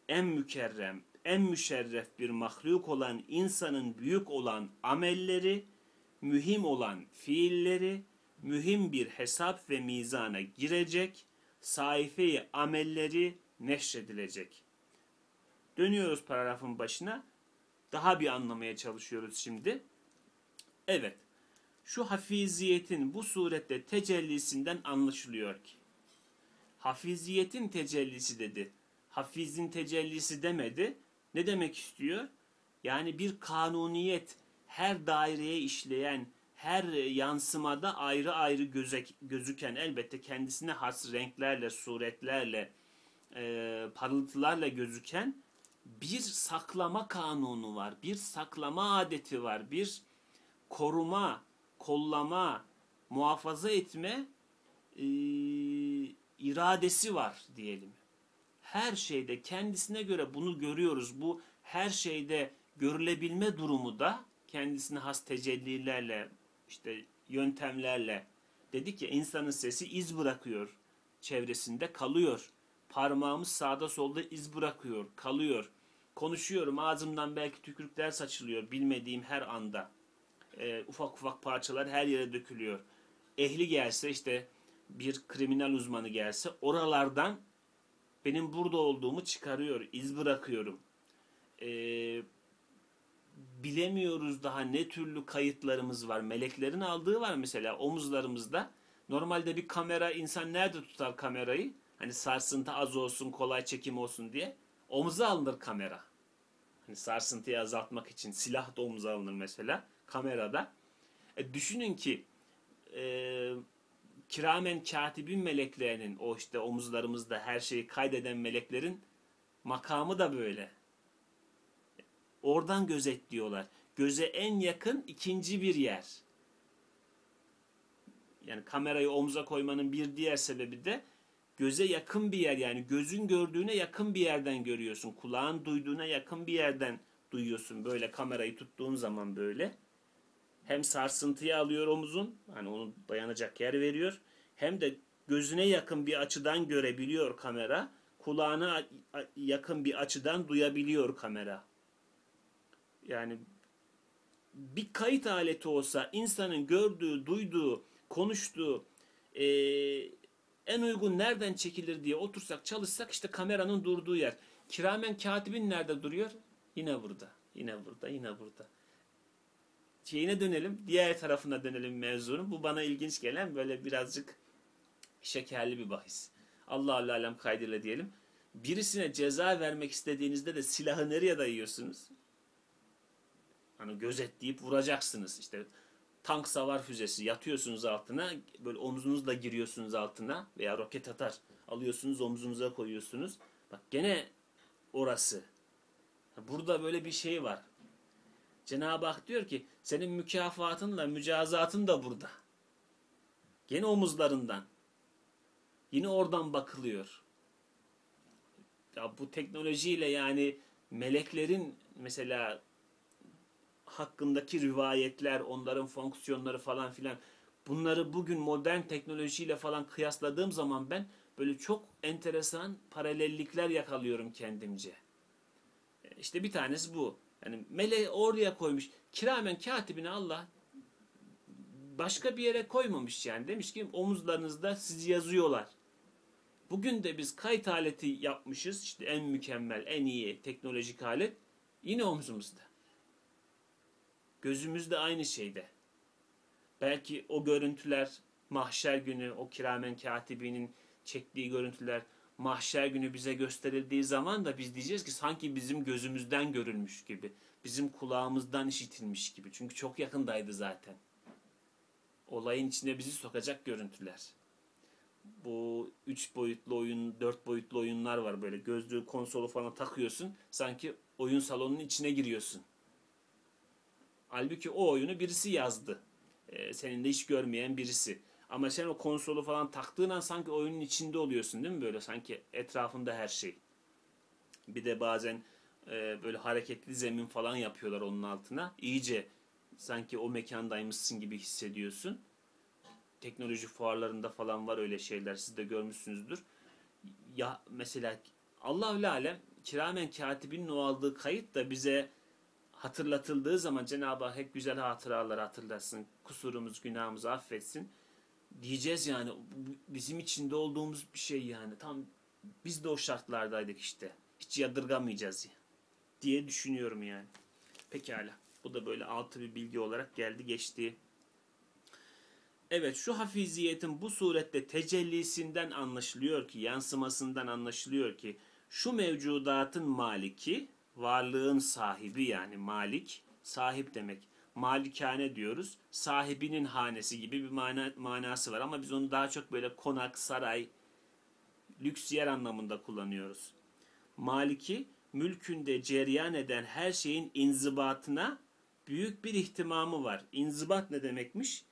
en mükerrem, en müşerref bir mahluk olan insanın büyük olan amelleri, mühim olan fiilleri, mühim bir hesap ve mizana girecek, sayfeyi amelleri neşredilecek. Dönüyoruz paragrafın başına. Daha bir anlamaya çalışıyoruz şimdi. Evet, şu hafiziyetin bu surette tecellisinden anlaşılıyor ki, hafiziyetin tecellisi dedi, hafizin tecellisi demedi. Ne demek istiyor? Yani bir kanuniyet, her daireye işleyen, her yansımada ayrı ayrı gözük, gözüken, elbette kendisine has renklerle, suretlerle, e, parıltılarla gözüken bir saklama kanunu var, bir saklama adeti var, bir koruma, kollama, muhafaza etme e, iradesi var diyelim. Her şeyde kendisine göre bunu görüyoruz. Bu her şeyde görülebilme durumu da kendisine has tecellilerle, işte yöntemlerle, dedik ya, insanın sesi iz bırakıyor, çevresinde kalıyor. Parmağımız sağda solda iz bırakıyor, kalıyor. Konuşuyorum, ağzımdan belki tükürükler saçılıyor bilmediğim her anda. E, ufak ufak parçalar her yere dökülüyor. Ehli gelse, işte bir kriminal uzmanı gelse, oralardan benim burada olduğumu çıkarıyor, iz bırakıyorum. E, bilemiyoruz daha ne türlü kayıtlarımız var. Meleklerin aldığı var mesela omuzlarımızda. Normalde bir kamera, insan nerede tutar kamerayı? Hani sarsıntı az olsun, kolay çekim olsun diye. Omuza alınır kamera. Hani sarsıntıyı azaltmak için silah da omuza alınır mesela kamerada. E, düşünün ki e, kiramen katibin meleklerinin, o işte omuzlarımızda her şeyi kaydeden meleklerin makamı da böyle. Oradan gözetliyorlar. Göze en yakın ikinci bir yer. Yani kamerayı omuza koymanın bir diğer sebebi de göze yakın bir yer. Yani gözün gördüğüne yakın bir yerden görüyorsun. Kulağın duyduğuna yakın bir yerden duyuyorsun. Böyle kamerayı tuttuğun zaman böyle. Hem sarsıntıyı alıyor omuzun. Hani onu dayanacak yer veriyor. Hem de gözüne yakın bir açıdan görebiliyor kamera. Kulağına yakın bir açıdan duyabiliyor kamera. Yani bir kayıt aleti olsa insanın gördüğü, duyduğu, konuştuğu e, en uygun nereden çekilir diye otursak, çalışsak, işte kameranın durduğu yer. Kiramen katibin nerede duruyor? Yine burada, yine burada, yine burada. Şeyine dönelim, diğer tarafına dönelim mevzunun. Bu bana ilginç gelen böyle birazcık şekerli bir bahis. Allah'u alem kaydıyla diyelim. Birisine ceza vermek istediğinizde de silahı nereye dayıyorsunuz? Hani gözetleyip vuracaksınız. İşte tank savar füzesi, yatıyorsunuz altına, böyle omzunuzla giriyorsunuz altına, veya roket atar alıyorsunuz omzunuza koyuyorsunuz. Bak gene orası. Burada böyle bir şey var. Cenab-ı Hak diyor ki senin mükafatınla mücazatın da burada. Gene omuzlarından. Yine oradan bakılıyor. Ya bu teknolojiyle, yani meleklerin mesela hakkındaki rivayetler, onların fonksiyonları falan filan, bunları bugün modern teknolojiyle falan kıyasladığım zaman ben böyle çok enteresan paralellikler yakalıyorum kendimce. İşte bir tanesi bu. Yani meleği oraya koymuş. Kiramen katibini Allah başka bir yere koymamış yani. Demiş ki omuzlarınızda sizi yazıyorlar. Bugün de biz kayıt aleti yapmışız. İşte en mükemmel, en iyi teknolojik alet yine omzumuzda. Gözümüz de aynı şeyde. Belki o görüntüler mahşer günü, o kiramen katibinin çektiği görüntüler mahşer günü bize gösterildiği zaman da biz diyeceğiz ki sanki bizim gözümüzden görülmüş gibi, bizim kulağımızdan işitilmiş gibi. Çünkü çok yakındaydı zaten. Olayın içine bizi sokacak görüntüler. Bu üç boyutlu oyun, dört boyutlu oyunlar var böyle. Gözlüğü, konsolu falan takıyorsun. Sanki oyun salonunun içine giriyorsun. Halbuki o oyunu birisi yazdı. Ee, senin de hiç görmeyen birisi. Ama sen o konsolu falan taktığın an sanki oyunun içinde oluyorsun değil mi? Böyle sanki etrafında her şey. Bir de bazen e, böyle hareketli zemin falan yapıyorlar onun altına. İyice sanki o mekandaymışsın gibi hissediyorsun. Teknoloji fuarlarında falan var öyle şeyler. Siz de görmüşsünüzdür. Ya mesela Allahü alem kiramen katibinin o aldığı kayıt da bize hatırlatıldığı zaman Cenab-ı Hak hep güzel hatıraları hatırlatsın. Kusurumuz, günahımızı affetsin. Diyeceğiz yani bizim içinde olduğumuz bir şey yani. Tam biz de o şartlardaydık işte. Hiç yadırgamayacağız yani, diye düşünüyorum yani. Pekala. Bu da böyle altı bir bilgi olarak geldi geçti. Evet, şu hafiziyetin bu surette tecellisinden anlaşılıyor ki, yansımasından anlaşılıyor ki şu mevcudatın maliki, varlığın sahibi yani malik, sahip demek. Malikane diyoruz. Sahibinin hanesi gibi bir mana, manası var ama biz onu daha çok böyle konak, saray, lüks yer anlamında kullanıyoruz. Maliki, mülkünde cereyan eden her şeyin inzibatına büyük bir ihtimamı var. İnzibat ne demekmiş?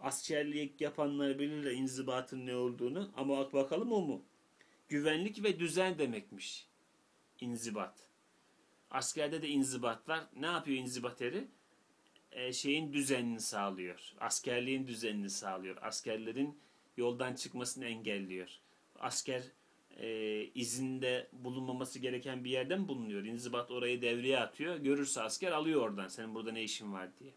Askerlik yapanlar bilirler inzibatın ne olduğunu ama bakalım o mu? Güvenlik ve düzen demekmiş inzibat. Askerde de inzibat var. Ne yapıyor inzibat eri? E, şeyin düzenini sağlıyor. Askerliğin düzenini sağlıyor. Askerlerin yoldan çıkmasını engelliyor. Asker e, izinde bulunmaması gereken bir yerden bulunuyor. İnzibat orayı devreye atıyor. Görürse asker alıyor oradan. Senin burada ne işin var diye.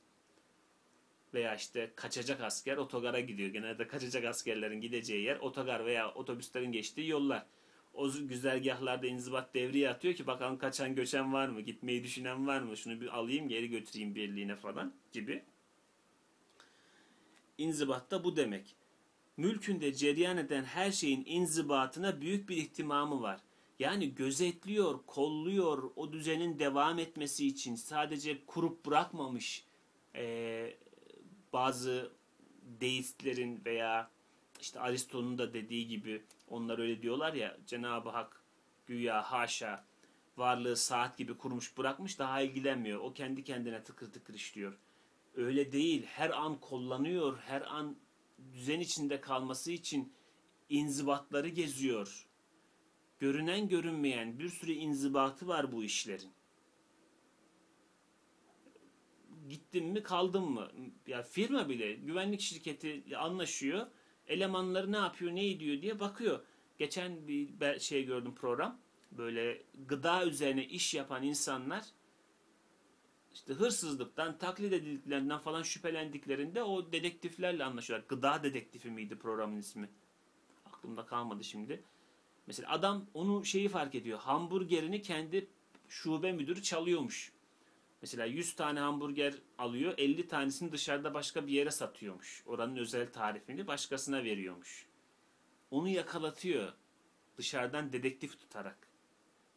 Veya işte kaçacak asker otogara gidiyor. Genelde kaçacak askerlerin gideceği yer otogar veya otobüslerin geçtiği yollar. O güzergahlarda inzibat devreye atıyor ki bakalım kaçan göçen var mı? Gitmeyi düşünen var mı? Şunu bir alayım geri götüreyim birliğine falan gibi. İnzibat da bu demek. Mülkünde cereyan eden her şeyin inzibatına büyük bir ihtimamı var. Yani gözetliyor, kolluyor, o düzenin devam etmesi için sadece kurup bırakmamış ee, bazı deistlerin veya işte Aristo'nun da dediği gibi onlar öyle diyorlar ya, Cenab-ı Hak güya haşa varlığı saat gibi kurmuş bırakmış, daha ilgilenmiyor. O kendi kendine tıkır tıkır işliyor. Öyle değil. Her an kullanıyor. Her an düzen içinde kalması için inzibatları geziyor. Görünen görünmeyen bir sürü inzibatı var bu işlerin. Gittim mi kaldım mı? Ya firma bile güvenlik şirketi anlaşıyor. Elemanları ne yapıyor, ne ediyor diye bakıyor. Geçen bir şey gördüm program. Böyle gıda üzerine iş yapan insanlar işte hırsızlıktan, taklit edildiklerinden falan şüphelendiklerinde o dedektiflerle anlaşıyorlar. Gıda dedektifi miydi programın ismi? Aklımda kalmadı şimdi. Mesela adam onu şeyi fark ediyor. Hamburgerini kendi şube müdürü çalıyormuş. Mesela yüz tane hamburger alıyor, elli tanesini dışarıda başka bir yere satıyormuş. Oranın özel tarifini başkasına veriyormuş. Onu yakalatıyor dışarıdan dedektif tutarak.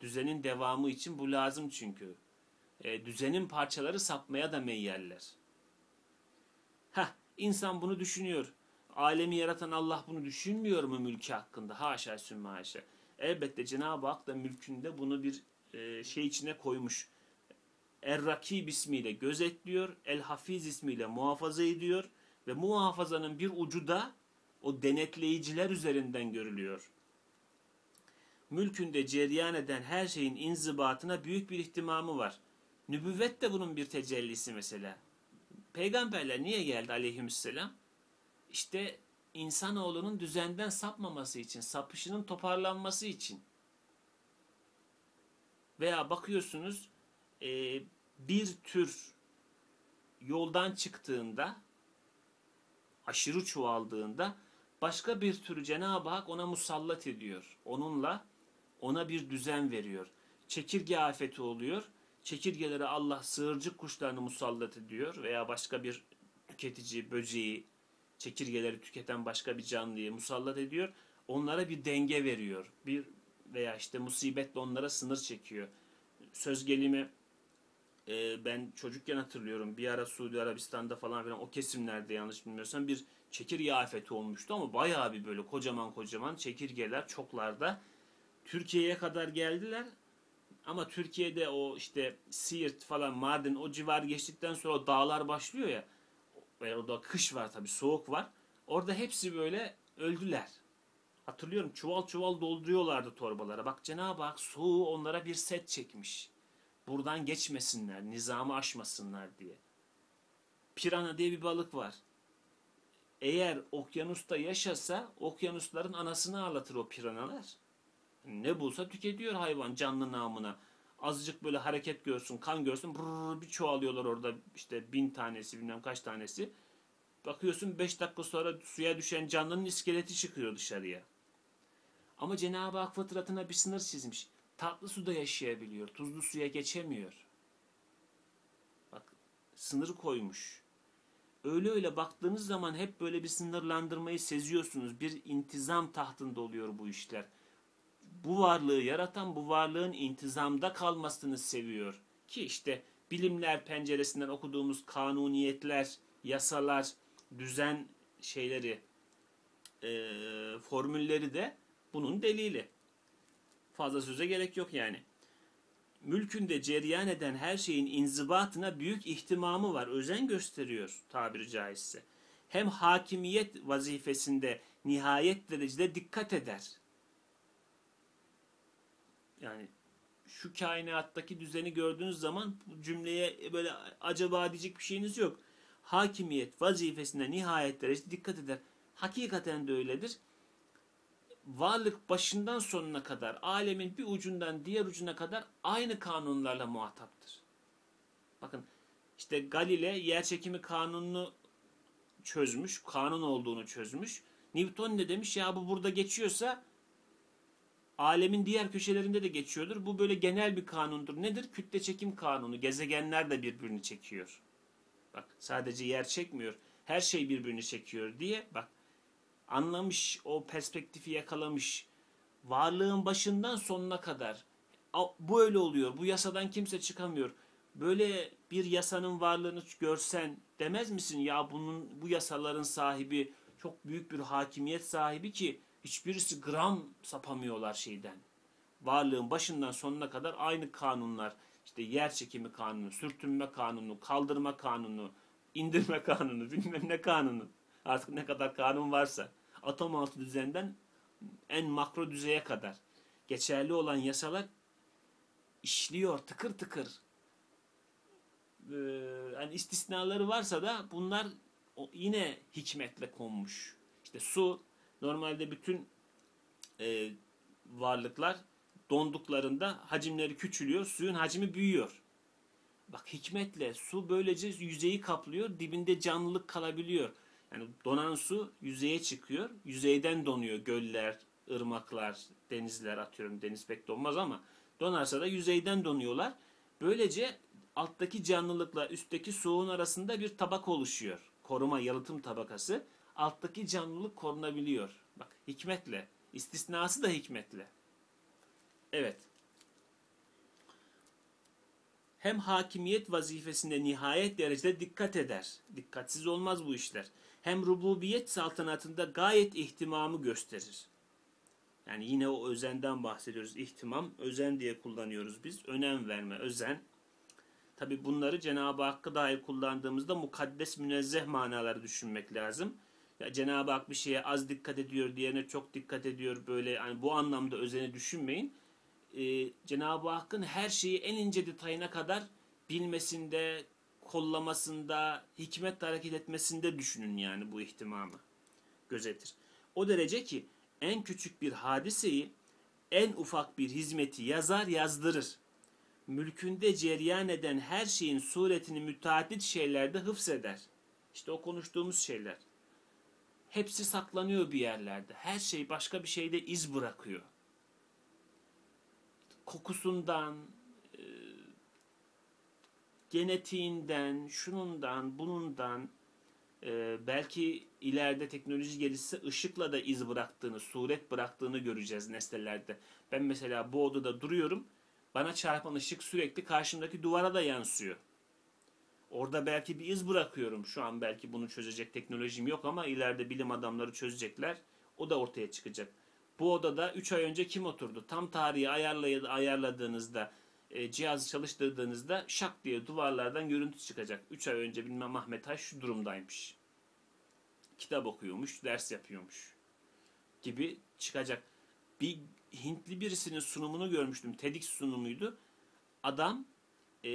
Düzenin devamı için bu lazım çünkü. E, düzenin parçaları sapmaya da meyyeller. Heh, insan bunu düşünüyor. Alemi yaratan Allah bunu düşünmüyor mu mülkü hakkında? Haşa sümme haşa. Elbette Cenab-ı Hak da mülkünde bunu bir e, şey içine koymuş. Er-Rakib ismiyle gözetliyor, El-Hafiz ismiyle muhafaza ediyor ve muhafazanın bir ucu da o denetleyiciler üzerinden görülüyor. Mülkünde cereyan eden her şeyin inzibatına büyük bir ihtimamı var. Nübüvvet de bunun bir tecellisi mesela. Peygamberler niye geldi aleyhisselam? İşte insanoğlunun düzenden sapmaması için, sapışının toparlanması için. Veya bakıyorsunuz, bir tür yoldan çıktığında, aşırı çoğaldığında başka bir türü Cenab-ı Hak ona musallat ediyor. Onunla ona bir düzen veriyor. Çekirge afeti oluyor. Çekirgelere Allah sığırcık kuşlarını musallat ediyor veya başka bir tüketici, böceği, çekirgeleri tüketen başka bir canlıyı musallat ediyor. Onlara bir denge veriyor. Bir veya işte musibetle onlara sınır çekiyor. Söz gelimi ben çocukken hatırlıyorum bir ara Suudi Arabistan'da falan filan o kesimlerde yanlış bilmiyorsam bir çekirge afeti olmuştu ama bayağı bir böyle kocaman kocaman çekirgeler çoklarda Türkiye'ye kadar geldiler. Ama Türkiye'de o işte Siirt falan, Mardin, o civar geçtikten sonra o dağlar başlıyor ya. Ve orada kış var tabii, soğuk var. Orada hepsi böyle öldüler. Hatırlıyorum, çuval çuval dolduruyorlardı torbalara. Bak Cenab-ı Hak soğuğu onlara bir set çekmiş. Buradan geçmesinler, nizamı aşmasınlar diye. Pirana diye bir balık var. Eğer okyanusta yaşasa okyanusların anasını ağlatır o piranalar. Ne bulsa tüketiyor hayvan canlı namına. Azıcık böyle hareket görsün, kan görsün, brrr, bir çoğalıyorlar orada işte bin tanesi, bilmem kaç tanesi. Bakıyorsun beş dakika sonra suya düşen canlının iskeleti çıkıyor dışarıya. Ama Cenab-ı Hak fıtratına bir sınır çizmiş. Tatlı suda yaşayabiliyor, tuzlu suya geçemiyor. Bak, sınır koymuş. Öyle öyle baktığınız zaman hep böyle bir sınırlandırmayı seziyorsunuz. Bir intizam tahtında oluyor bu işler. Bu varlığı yaratan bu varlığın intizamda kalmasını seviyor. Ki işte bilimler penceresinden okuduğumuz kanuniyetler, yasalar, düzen şeyleri, e, formülleri de bunun delili. Fazla söze gerek yok yani. Mülkünde cereyan eden her şeyin inzibatına büyük ihtimamı var. Özen gösteriyor tabiri caizse. Hem hakimiyet vazifesinde nihayet derecede dikkat eder. Yani şu kainattaki düzeni gördüğünüz zaman bu cümleye böyle acaba diyecek bir şeyiniz yok. Hakimiyet vazifesinde nihayet derecede dikkat eder. Hakikaten de öyledir. Varlık başından sonuna kadar, alemin bir ucundan diğer ucuna kadar aynı kanunlarla muhataptır. Bakın işte Galilei yerçekimi kanununu çözmüş, kanun olduğunu çözmüş. Newton ne demiş? Ya bu burada geçiyorsa alemin diğer köşelerinde de geçiyordur. Bu böyle genel bir kanundur. Nedir? Kütle çekim kanunu. Gezegenler de birbirini çekiyor. Bak sadece yer çekmiyor. Her şey birbirini çekiyor diye bak anlamış, o perspektifi yakalamış. Varlığın başından sonuna kadar bu öyle oluyor. Bu yasadan kimse çıkamıyor. Böyle bir yasanın varlığını görsen demez misin? Ya bunun, bu yasaların sahibi çok büyük bir hakimiyet sahibi ki hiçbirisi gram sapamıyorlar şeyden. Varlığın başından sonuna kadar aynı kanunlar. İşte yer çekimi kanunu, sürtünme kanunu, kaldırma kanunu, indirme kanunu, bilmem ne kanunu. Artık ne kadar kanun varsa. Atom altı düzenden en makro düzeye kadar. Geçerli olan yasalar işliyor tıkır tıkır. Ee, yani istisnaları varsa da bunlar yine hikmetle konmuş. İşte su, normalde bütün e, varlıklar donduklarında hacimleri küçülüyor, suyun hacmi büyüyor. Bak hikmetle su böylece yüzeyi kaplıyor, dibinde canlılık kalabiliyor. Yani donan su yüzeye çıkıyor, yüzeyden donuyor göller, ırmaklar, denizler, atıyorum deniz pek donmaz ama donarsa da yüzeyden donuyorlar. Böylece alttaki canlılıkla üstteki soğuğun arasında bir tabaka oluşuyor. Koruma, yalıtım tabakası. Alttaki canlılık korunabiliyor. Bak hikmetle. İstisnası da hikmetle. Evet. Hem hakimiyet vazifesinde nihayet derecede dikkat eder. Dikkatsiz olmaz bu işler. Hem rububiyet saltanatında gayet ihtimamı gösterir. Yani yine o özenden bahsediyoruz. İhtimam, özen diye kullanıyoruz biz. Önem verme, özen. Tabi bunları Cenab-ı Hakk'a dair kullandığımızda mukaddes, münezzeh manaları düşünmek lazım. Ya Cenab-ı Hak bir şeye az dikkat ediyor, diğerine çok dikkat ediyor. Böyle yani bu anlamda özeni düşünmeyin. Ee, Cenab-ı Hakk'ın her şeyi en ince detayına kadar bilmesinde, kollamasında, hikmetle hareket etmesinde düşünün yani bu ihtimamı. Gözetir. O derece ki en küçük bir hadiseyi, en ufak bir hizmeti yazar yazdırır. Mülkünde cereyan eden her şeyin suretini müteaddit şeylerde hıfzeder. İşte o konuştuğumuz şeyler. Hepsi saklanıyor bir yerlerde. Her şey başka bir şeyde iz bırakıyor. Kokusundan, e, genetiğinden, şunundan, bunundan, e, belki ileride teknoloji gelişse ışıkla da iz bıraktığını, suret bıraktığını göreceğiz nesnelerde. Ben mesela bu odada duruyorum. Bana çarpan ışık sürekli karşımdaki duvara da yansıyor. Orada belki bir iz bırakıyorum. Şu an belki bunu çözecek teknolojim yok ama ileride bilim adamları çözecekler. O da ortaya çıkacak. Bu odada üç ay önce kim oturdu? Tam tarihi ayarladığınızda e, cihazı çalıştırdığınızda şak diye duvarlardan görüntü çıkacak. üç ay önce bilmem Ahmet Haş şu durumdaymış. Kitap okuyormuş, ders yapıyormuş gibi çıkacak. Bir Hintli birisinin sunumunu görmüştüm. TEDx sunumuydu. Adam e,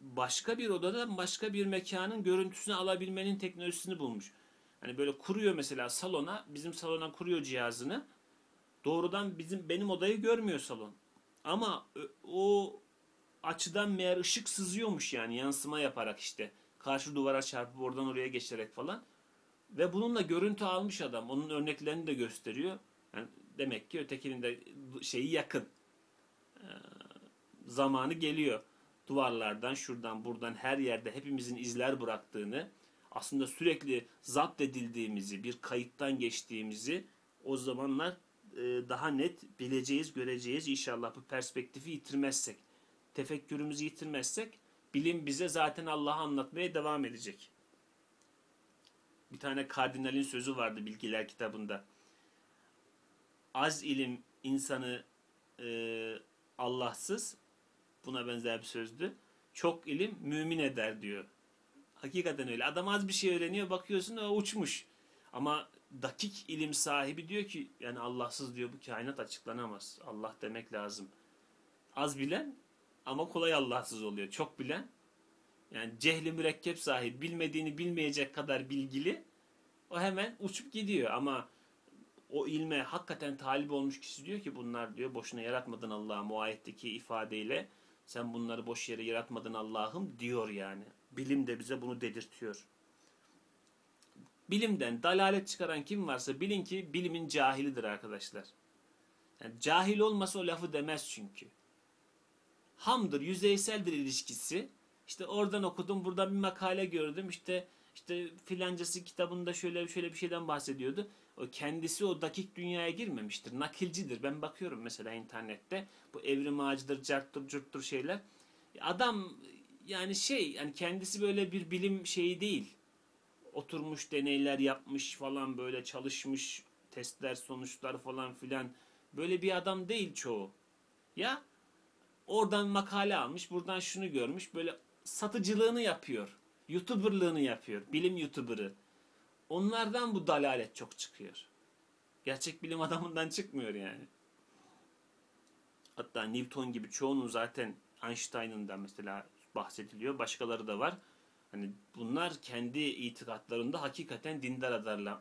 başka bir odadan başka bir mekanın görüntüsünü alabilmenin teknolojisini bulmuş. Hani böyle kuruyor mesela salona, bizim salona kuruyor cihazını. Doğrudan bizim benim odayı görmüyor salon. Ama o açıdan meğer ışık sızıyormuş yani yansıma yaparak işte. Karşı duvara çarpıp oradan oraya geçerek falan. Ve bununla görüntü almış adam. Onun örneklerini de gösteriyor. Yani demek ki ötekinin de şeyi yakın. Ee, zamanı geliyor. Duvarlardan, şuradan, buradan, her yerde hepimizin izler bıraktığını, aslında sürekli zapt edildiğimizi, bir kayıttan geçtiğimizi o zamanlar daha net bileceğiz, göreceğiz inşallah. Bu perspektifi yitirmezsek, tefekkürümüzü yitirmezsek, bilim bize zaten Allah'ı anlatmaya devam edecek. Bir tane kardinalin sözü vardı Bilgiler kitabında. Az ilim insanı e, Allahsız, buna benzer bir sözdü. Çok ilim mümin eder diyor. Hakikaten öyle. Adam az bir şey öğreniyor, bakıyorsun o uçmuş. Ama dakik ilim sahibi diyor ki yani Allahsız diyor bu kainat açıklanamaz. Allah demek lazım. Az bilen ama kolay Allahsız oluyor. Çok bilen yani cehli mürekkep sahibi, bilmediğini bilmeyecek kadar bilgili, o hemen uçup gidiyor. Ama o ilme hakikaten talip olmuş kişi diyor ki bunlar diyor boşuna yaratmadın Allah'ım. O ayetteki ifadeyle sen bunları boş yere yaratmadın Allah'ım diyor yani. Bilim de bize bunu dedirtiyor. Bilimden dalalet çıkaran kim varsa bilin ki bilimin cahilidir arkadaşlar. Yani cahil olmasa o lafı demez çünkü. Hamdır, yüzeyseldir ilişkisi. İşte oradan okudum, buradan bir makale gördüm. İşte işte filancası kitabında şöyle şöyle bir şeyden bahsediyordu. O kendisi o dakik dünyaya girmemiştir. Nakilcidir. Ben bakıyorum mesela internette. Bu evrim ağacıdır, carttır, curttur şeyler. Adam yani şey yani kendisi böyle bir bilim şeyi değil. Oturmuş, deneyler yapmış falan, böyle çalışmış, testler, sonuçlar falan filan, böyle bir adam değil çoğu. Ya oradan makale almış, buradan şunu görmüş, böyle satıcılığını yapıyor, youtuberlığını yapıyor, bilim youtuberı. Onlardan bu dalalet çok çıkıyor. Gerçek bilim adamından çıkmıyor yani. Hatta Newton gibi çoğunun zaten, Einstein'ın da mesela bahsediliyor, başkaları da var. Hani bunlar kendi itikatlarında hakikaten dindar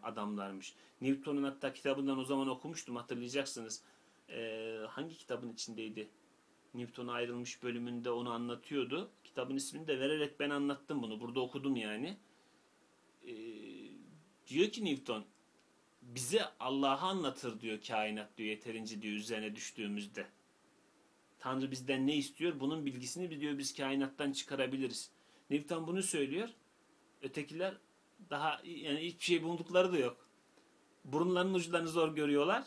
adamlarmış. Newton'un hatta kitabından o zaman okumuştum, hatırlayacaksınız. Ee, hangi kitabın içindeydi? Newton'a ayrılmış bölümünde onu anlatıyordu. Kitabın ismini de vererek ben anlattım bunu. Burada okudum yani. Ee, diyor ki Newton, bize Allah'ı anlatır diyor kainat diyor yeterince diyor üzerine düştüğümüzde. Tanrı bizden ne istiyor? Bunun bilgisini diyor biz kainattan çıkarabiliriz. Newton bunu söylüyor. Ötekiler daha yani hiçbir şey buldukları da yok. Burunlarının uçlarını zor görüyorlar.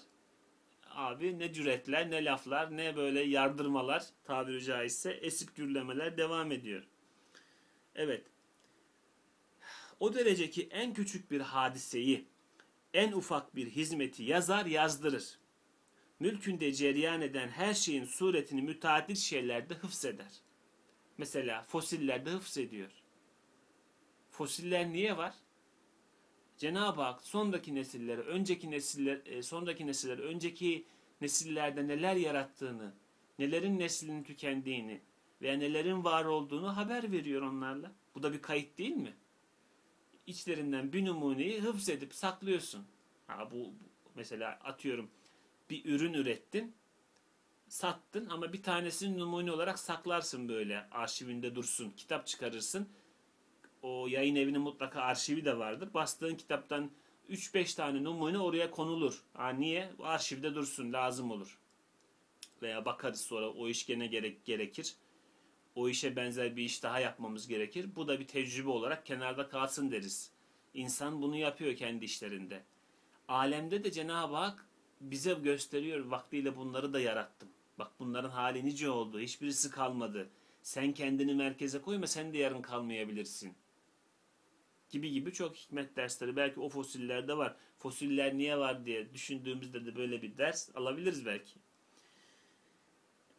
Abi ne cüretler, ne laflar, ne böyle yardırmalar, tabiri caizse esip gürlemeler devam ediyor. Evet. O derece ki en küçük bir hadiseyi, en ufak bir hizmeti yazar yazdırır. Mülkünde cereyan eden her şeyin suretini müteaddit şeylerde hıfzeder. Mesela fosillerde hıfz ediyor. Fosiller niye var? Cenab-ı Hak sondaki nesillere, önceki nesiller, sondaki nesiller, önceki nesillerde neler yarattığını, nelerin neslinin tükendiğini veya nelerin var olduğunu haber veriyor onlarla. Bu da bir kayıt değil mi? İçlerinden bir numuneyi hıfz edip saklıyorsun. Ha, bu, bu mesela atıyorum bir ürün ürettin. Sattın ama bir tanesini numune olarak saklarsın böyle. Arşivinde dursun. Kitap çıkarırsın. O yayın evinin mutlaka arşivi de vardır. Bastığın kitaptan üç beş tane numune oraya konulur. Ha, niye? Arşivde dursun. Lazım olur. Veya bakarız sonra o iş gene gerek, gerekir. O işe benzer bir iş daha yapmamız gerekir. Bu da bir tecrübe olarak kenarda kalsın deriz. İnsan bunu yapıyor kendi işlerinde. Alemde de Cenab-ı Hak bize gösteriyor. Vaktiyle bunları da yarattım. Bak bunların hali nice oldu. Hiçbirisi kalmadı. Sen kendini merkeze koyma. Sen de yarın kalmayabilirsin. Gibi gibi çok hikmet dersleri. Belki o fosillerde var. Fosiller niye var diye düşündüğümüzde de böyle bir ders alabiliriz belki.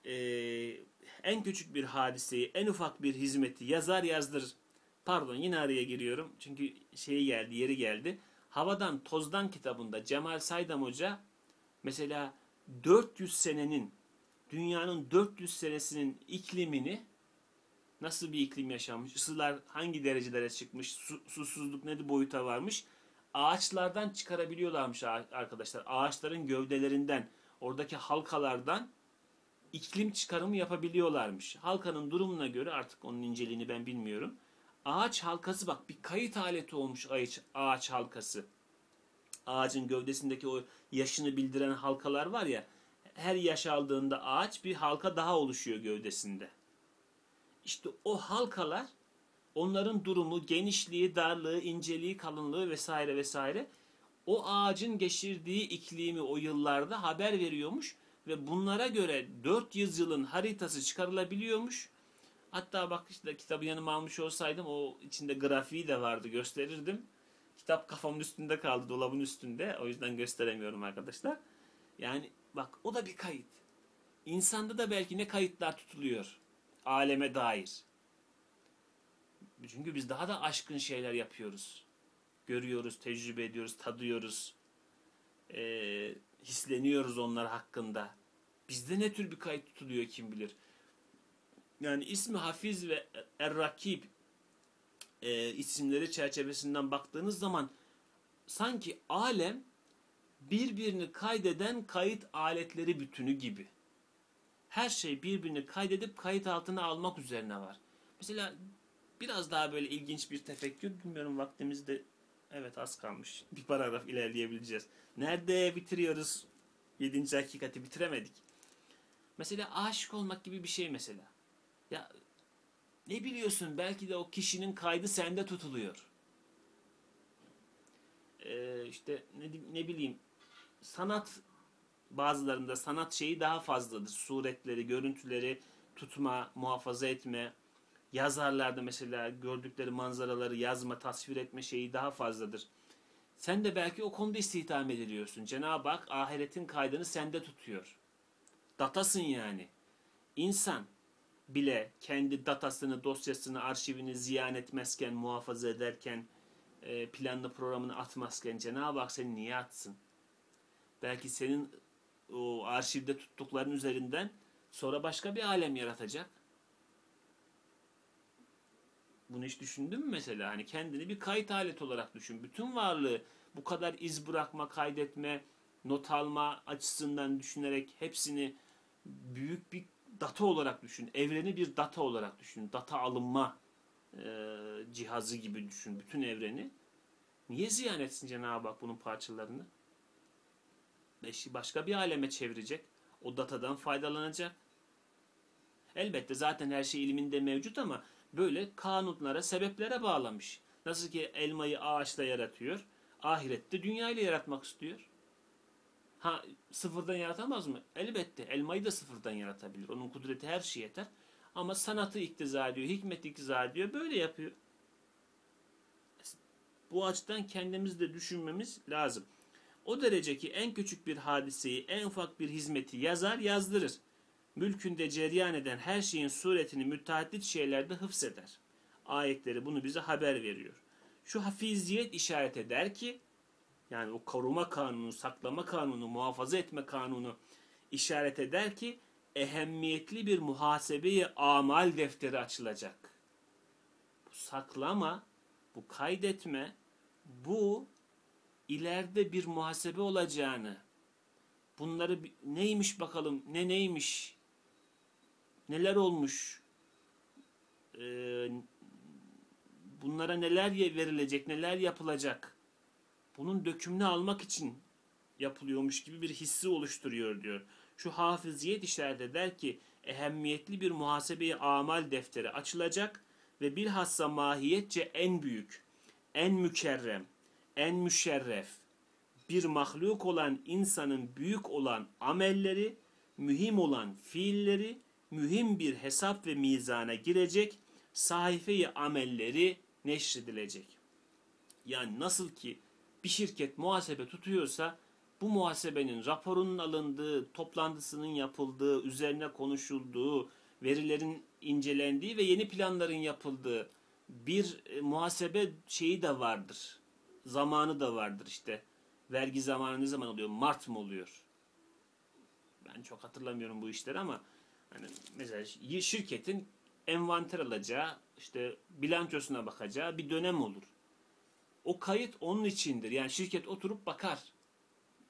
Ee, en küçük bir hadiseyi, en ufak bir hizmeti yazar yazdır. Pardon, yine araya giriyorum. Çünkü şey geldi, yeri geldi. Havadan Tozdan kitabında Cemal Saydam Hoca mesela dört yüz senenin, dünyanın dört yüz senesinin iklimini, nasıl bir iklim yaşanmış, ısılar hangi derecelere çıkmış, su, susuzluk ne boyuta varmış, ağaçlardan çıkarabiliyorlarmış arkadaşlar. Ağaçların gövdelerinden, oradaki halkalardan iklim çıkarımı yapabiliyorlarmış. Halkanın durumuna göre, artık onun inceliğini ben bilmiyorum. Ağaç halkası, bak, bir kayıt aleti olmuş ağaç, ağaç halkası. Ağacın gövdesindeki o yaşını bildiren halkalar var ya, her yaş aldığında ağaç bir halka daha oluşuyor gövdesinde. İşte o halkalar, onların durumu, genişliği, darlığı, inceliği, kalınlığı vesaire vesaire, o ağacın geçirdiği iklimi o yıllarda haber veriyormuş ve bunlara göre dört yüz yılın haritası çıkarılabiliyormuş. Hatta bak işte kitabı yanıma almış olsaydım o içinde grafiği de vardı, gösterirdim. Kitap kafamın üstünde kaldı, dolabın üstünde. O yüzden gösteremiyorum arkadaşlar. Yani bak, o da bir kayıt. İnsanda da belki ne kayıtlar tutuluyor aleme dair. Çünkü biz daha da aşkın şeyler yapıyoruz. Görüyoruz, tecrübe ediyoruz, tadıyoruz. Ee, hisleniyoruz onlar hakkında. Bizde ne tür bir kayıt tutuluyor kim bilir. Yani ismi Hafiz ve Er-Rakib e, isimleri çerçevesinden baktığınız zaman sanki alem birbirini kaydeden kayıt aletleri bütünü gibi. Her şey birbirini kaydedip kayıt altına almak üzerine var. Mesela biraz daha böyle ilginç bir tefekkür. Bilmiyorum, vaktimizde evet az kalmış. Bir paragraf ilerleyebileceğiz. Nerede bitiriyoruz? Yedinci hakikati bitiremedik. Mesela aşık olmak gibi bir şey mesela. Ya ne biliyorsun, belki de o kişinin kaydı sende tutuluyor. Ee, işte ne, ne bileyim, sanat, bazılarında sanat şeyi daha fazladır. Suretleri, görüntüleri tutma, muhafaza etme. Yazarlarda mesela gördükleri manzaraları yazma, tasvir etme şeyi daha fazladır. Sen de belki o konuda istihdam ediliyorsun. Cenab-ı Hak ahiretin kaydını sende tutuyor. Datasın yani. İnsan bile kendi datasını, dosyasını, arşivini ziyan etmezken, muhafaza ederken, planlı programını atmazken Cenab-ı Hak seni niye atsın? Belki senin o arşivde tuttukların üzerinden sonra başka bir alem yaratacak. Bunu hiç düşündün mü mesela? Hani kendini bir kayıt aleti olarak düşün. Bütün varlığı bu kadar iz bırakma, kaydetme, not alma açısından düşünerek hepsini büyük bir data olarak düşün. Evreni bir data olarak düşün. Data alınma e, cihazı gibi düşün. Bütün evreni. Niye ziyan etsin Cenab-ı Hak bunun parçalarını? Eşi başka bir aleme çevirecek. O datadan faydalanacak. Elbette zaten her şey ilminde mevcut ama böyle kanunlara, sebeplere bağlamış. Nasıl ki elmayı ağaçla yaratıyor, ahirette dünyayla yaratmak istiyor. Ha, sıfırdan yaratamaz mı? Elbette. Elmayı da sıfırdan yaratabilir. Onun kudreti her şeye yeter. Ama sanatı iktiza ediyor, hikmeti iktiza ediyor. Böyle yapıyor. Bu açıdan kendimiz de düşünmemiz lazım. O dereceki en küçük bir hadiseyi, en ufak bir hizmeti yazar yazdırır. Mülkünde cereyan eden her şeyin suretini müteaddit şeylerde hıfzeder. Ayetleri bunu bize haber veriyor. Şu hafiziyet işaret eder ki, yani o koruma kanunu, saklama kanunu, muhafaza etme kanunu işaret eder ki, ehemmiyetli bir muhasebe-i amal defteri açılacak. Bu saklama, bu kaydetme, bu ileride bir muhasebe olacağını, bunları neymiş bakalım, ne neymiş, neler olmuş, ee, bunlara neler verilecek, neler yapılacak, bunun dökümünü almak için yapılıyormuş gibi bir hissi oluşturuyor diyor. Şu hafiziyet işaret eder ki ehemmiyetli bir muhasebe-i amal defteri açılacak ve bilhassa mahiyetçe en büyük, en mükerrem, en müşerref bir mahluk olan insanın büyük olan amelleri, mühim olan fiilleri, mühim bir hesap ve mizana girecek, sahife-i amelleri neşredilecek. Yani nasıl ki bir şirket muhasebe tutuyorsa, bu muhasebenin raporunun alındığı, toplantısının yapıldığı, üzerine konuşulduğu, verilerin incelendiği ve yeni planların yapıldığı bir muhasebe şeyi de vardır. Zamanı da vardır işte. Vergi zamanı ne zaman oluyor? Mart mı oluyor? Ben çok hatırlamıyorum bu işleri ama hani mesela şirketin envanter alacağı, işte bilançosuna bakacağı bir dönem olur. O kayıt onun içindir. Yani şirket oturup bakar.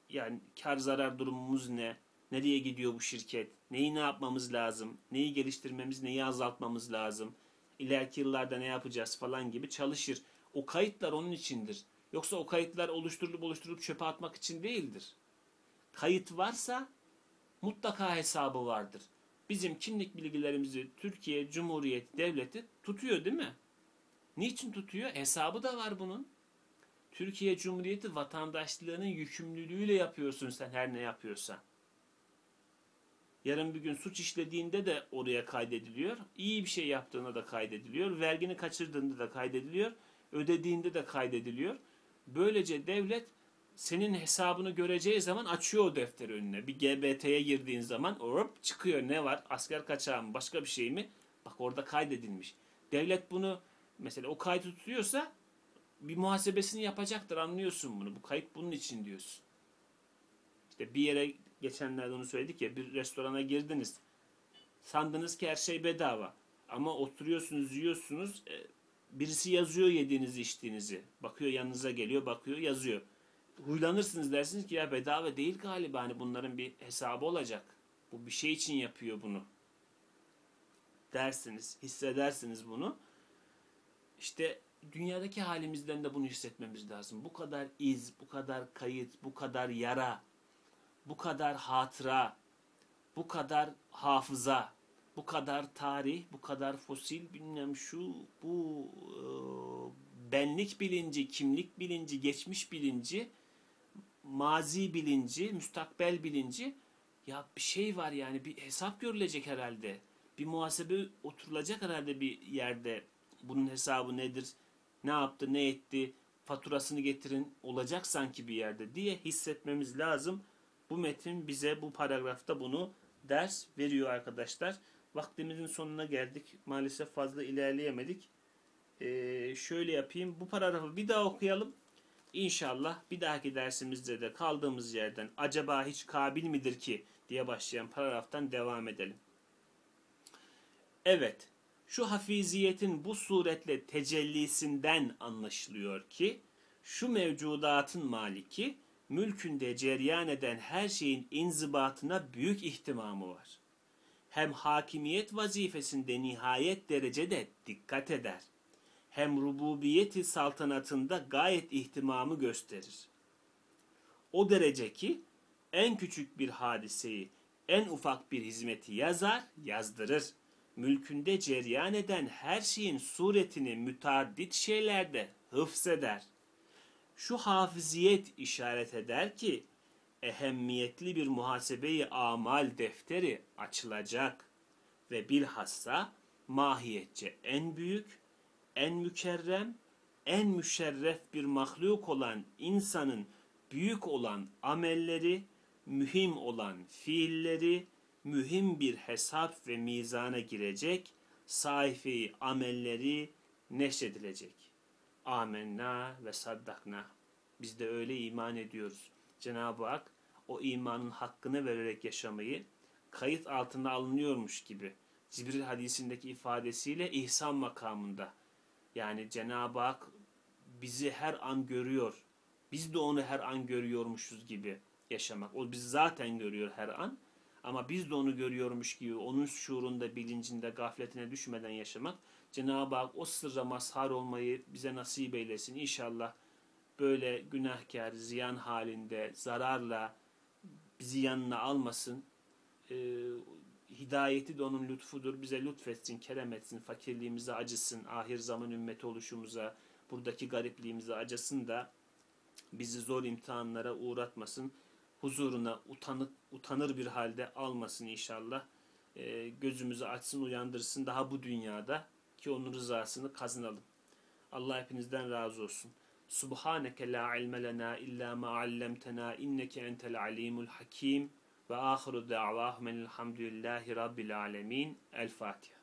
Yani kar zarar durumumuz ne? Nereye gidiyor bu şirket? Neyi ne yapmamız lazım? Neyi geliştirmemiz, neyi azaltmamız lazım? İleriki yıllarda ne yapacağız falan gibi çalışır. O kayıtlar onun içindir. Yoksa o kayıtlar oluşturulup oluşturup çöpe atmak için değildir. Kayıt varsa mutlaka hesabı vardır. Bizim kimlik bilgilerimizi Türkiye Cumhuriyeti Devleti tutuyor değil mi? Niçin tutuyor? Hesabı da var bunun. Türkiye Cumhuriyeti vatandaşlığının yükümlülüğüyle yapıyorsun sen her ne yapıyorsan. Yarın bir gün suç işlediğinde de oraya kaydediliyor. İyi bir şey yaptığına da kaydediliyor. Vergini kaçırdığında da kaydediliyor. Ödediğinde de kaydediliyor. Böylece devlet senin hesabını göreceği zaman açıyor o defteri önüne. Bir G B T'ye girdiğin zaman hop çıkıyor, ne var? Asker kaçağı mı? Başka bir şey mi? Bak orada kaydedilmiş. Devlet bunu mesela o kaydı tutuyorsa bir muhasebesini yapacaktır, anlıyorsun bunu. Bu kayıt bunun için diyorsun. İşte bir yere geçenlerde onu söyledik ya, bir restorana girdiniz. Sandınız ki her şey bedava. Ama oturuyorsunuz, yiyorsunuz. Birisi yazıyor yediğinizi, içtiğinizi. Bakıyor, yanınıza geliyor, bakıyor, yazıyor. Huylanırsınız, dersiniz ki ya bedava değil galiba. Hani bunların bir hesabı olacak. Bu bir şey için yapıyor bunu. Dersiniz, hissedersiniz bunu. İşte dünyadaki halimizden de bunu hissetmemiz lazım. Bu kadar iz, bu kadar kayıt, bu kadar yara, bu kadar hatıra, bu kadar hafıza, bu kadar tarih, bu kadar fosil, bilmem şu, bu e, benlik bilinci, kimlik bilinci, geçmiş bilinci, mazi bilinci, müstakbel bilinci. Ya bir şey var yani, bir hesap görülecek herhalde. Bir muhasebe oturulacak herhalde bir yerde. Bunun hesabı nedir, ne yaptı, ne etti, faturasını getirin, olacak sanki bir yerde diye hissetmemiz lazım. Bu metin bize bu paragrafta bunu ders veriyor arkadaşlar. Vaktimizin sonuna geldik. Maalesef fazla ilerleyemedik. Ee, şöyle yapayım. Bu paragrafı bir daha okuyalım. İnşallah bir dahaki dersimizde de kaldığımız yerden acaba hiç kabil midir ki diye başlayan paragraftan devam edelim. Evet. Şu hafiziyetin bu suretle tecellisinden anlaşılıyor ki şu mevcudatın maliki, mülkünde cereyan eden her şeyin inzibatına büyük ihtimamı var. Hem hakimiyet vazifesinde nihayet derecede dikkat eder. Hem rububiyeti saltanatında gayet ihtimamı gösterir. O derece ki en küçük bir hadiseyi, en ufak bir hizmeti yazar, yazdırır. Mülkünde cereyan eden her şeyin suretini müteaddit şeylerde hıfzeder. Şu hafiziyet işaret eder ki ehemmiyetli bir muhasebeyi amal defteri açılacak ve bilhassa mahiyetçe en büyük, en mükerrem, en müşerref bir mahluk olan insanın büyük olan amelleri, mühim olan fiilleri, mühim bir hesap ve mizana girecek, sayfeyi amelleri neşredilecek. Âmenna ve saddakna. Biz de öyle iman ediyoruz. Cenab-ı Hak o imanın hakkını vererek yaşamayı kayıt altına alınıyormuş gibi Cibril hadisindeki ifadesiyle ihsan makamında. Yani Cenab-ı Hak bizi her an görüyor. Biz de onu her an görüyormuşuz gibi yaşamak. O bizi zaten görüyor her an ama biz de onu görüyormuş gibi onun şuurunda, bilincinde, gafletine düşmeden yaşamak. Cenab-ı Hak o sırra mazhar olmayı bize nasip eylesin. İnşallah böyle günahkar, ziyan halinde, zararla bizi yanına almasın. Ee, hidayeti de onun lütfudur. Bize lütfetsin, kerem etsin, fakirliğimize acısın, ahir zaman ümmeti oluşumuza, buradaki garipliğimize acısın da bizi zor imtihanlara uğratmasın. Huzuruna utanık, utanır bir halde almasın inşallah. Ee, gözümüzü açsın, uyandırsın daha bu dünyada. Ki onun rızasını kazanalım. Allah hepinizden razı olsun. Subhaneke la ilme lena illa ma allamtena inneke entel alimul hakim. Ve ahiru da'vahum elhamdülillahi rabbil alemin. El Fatiha.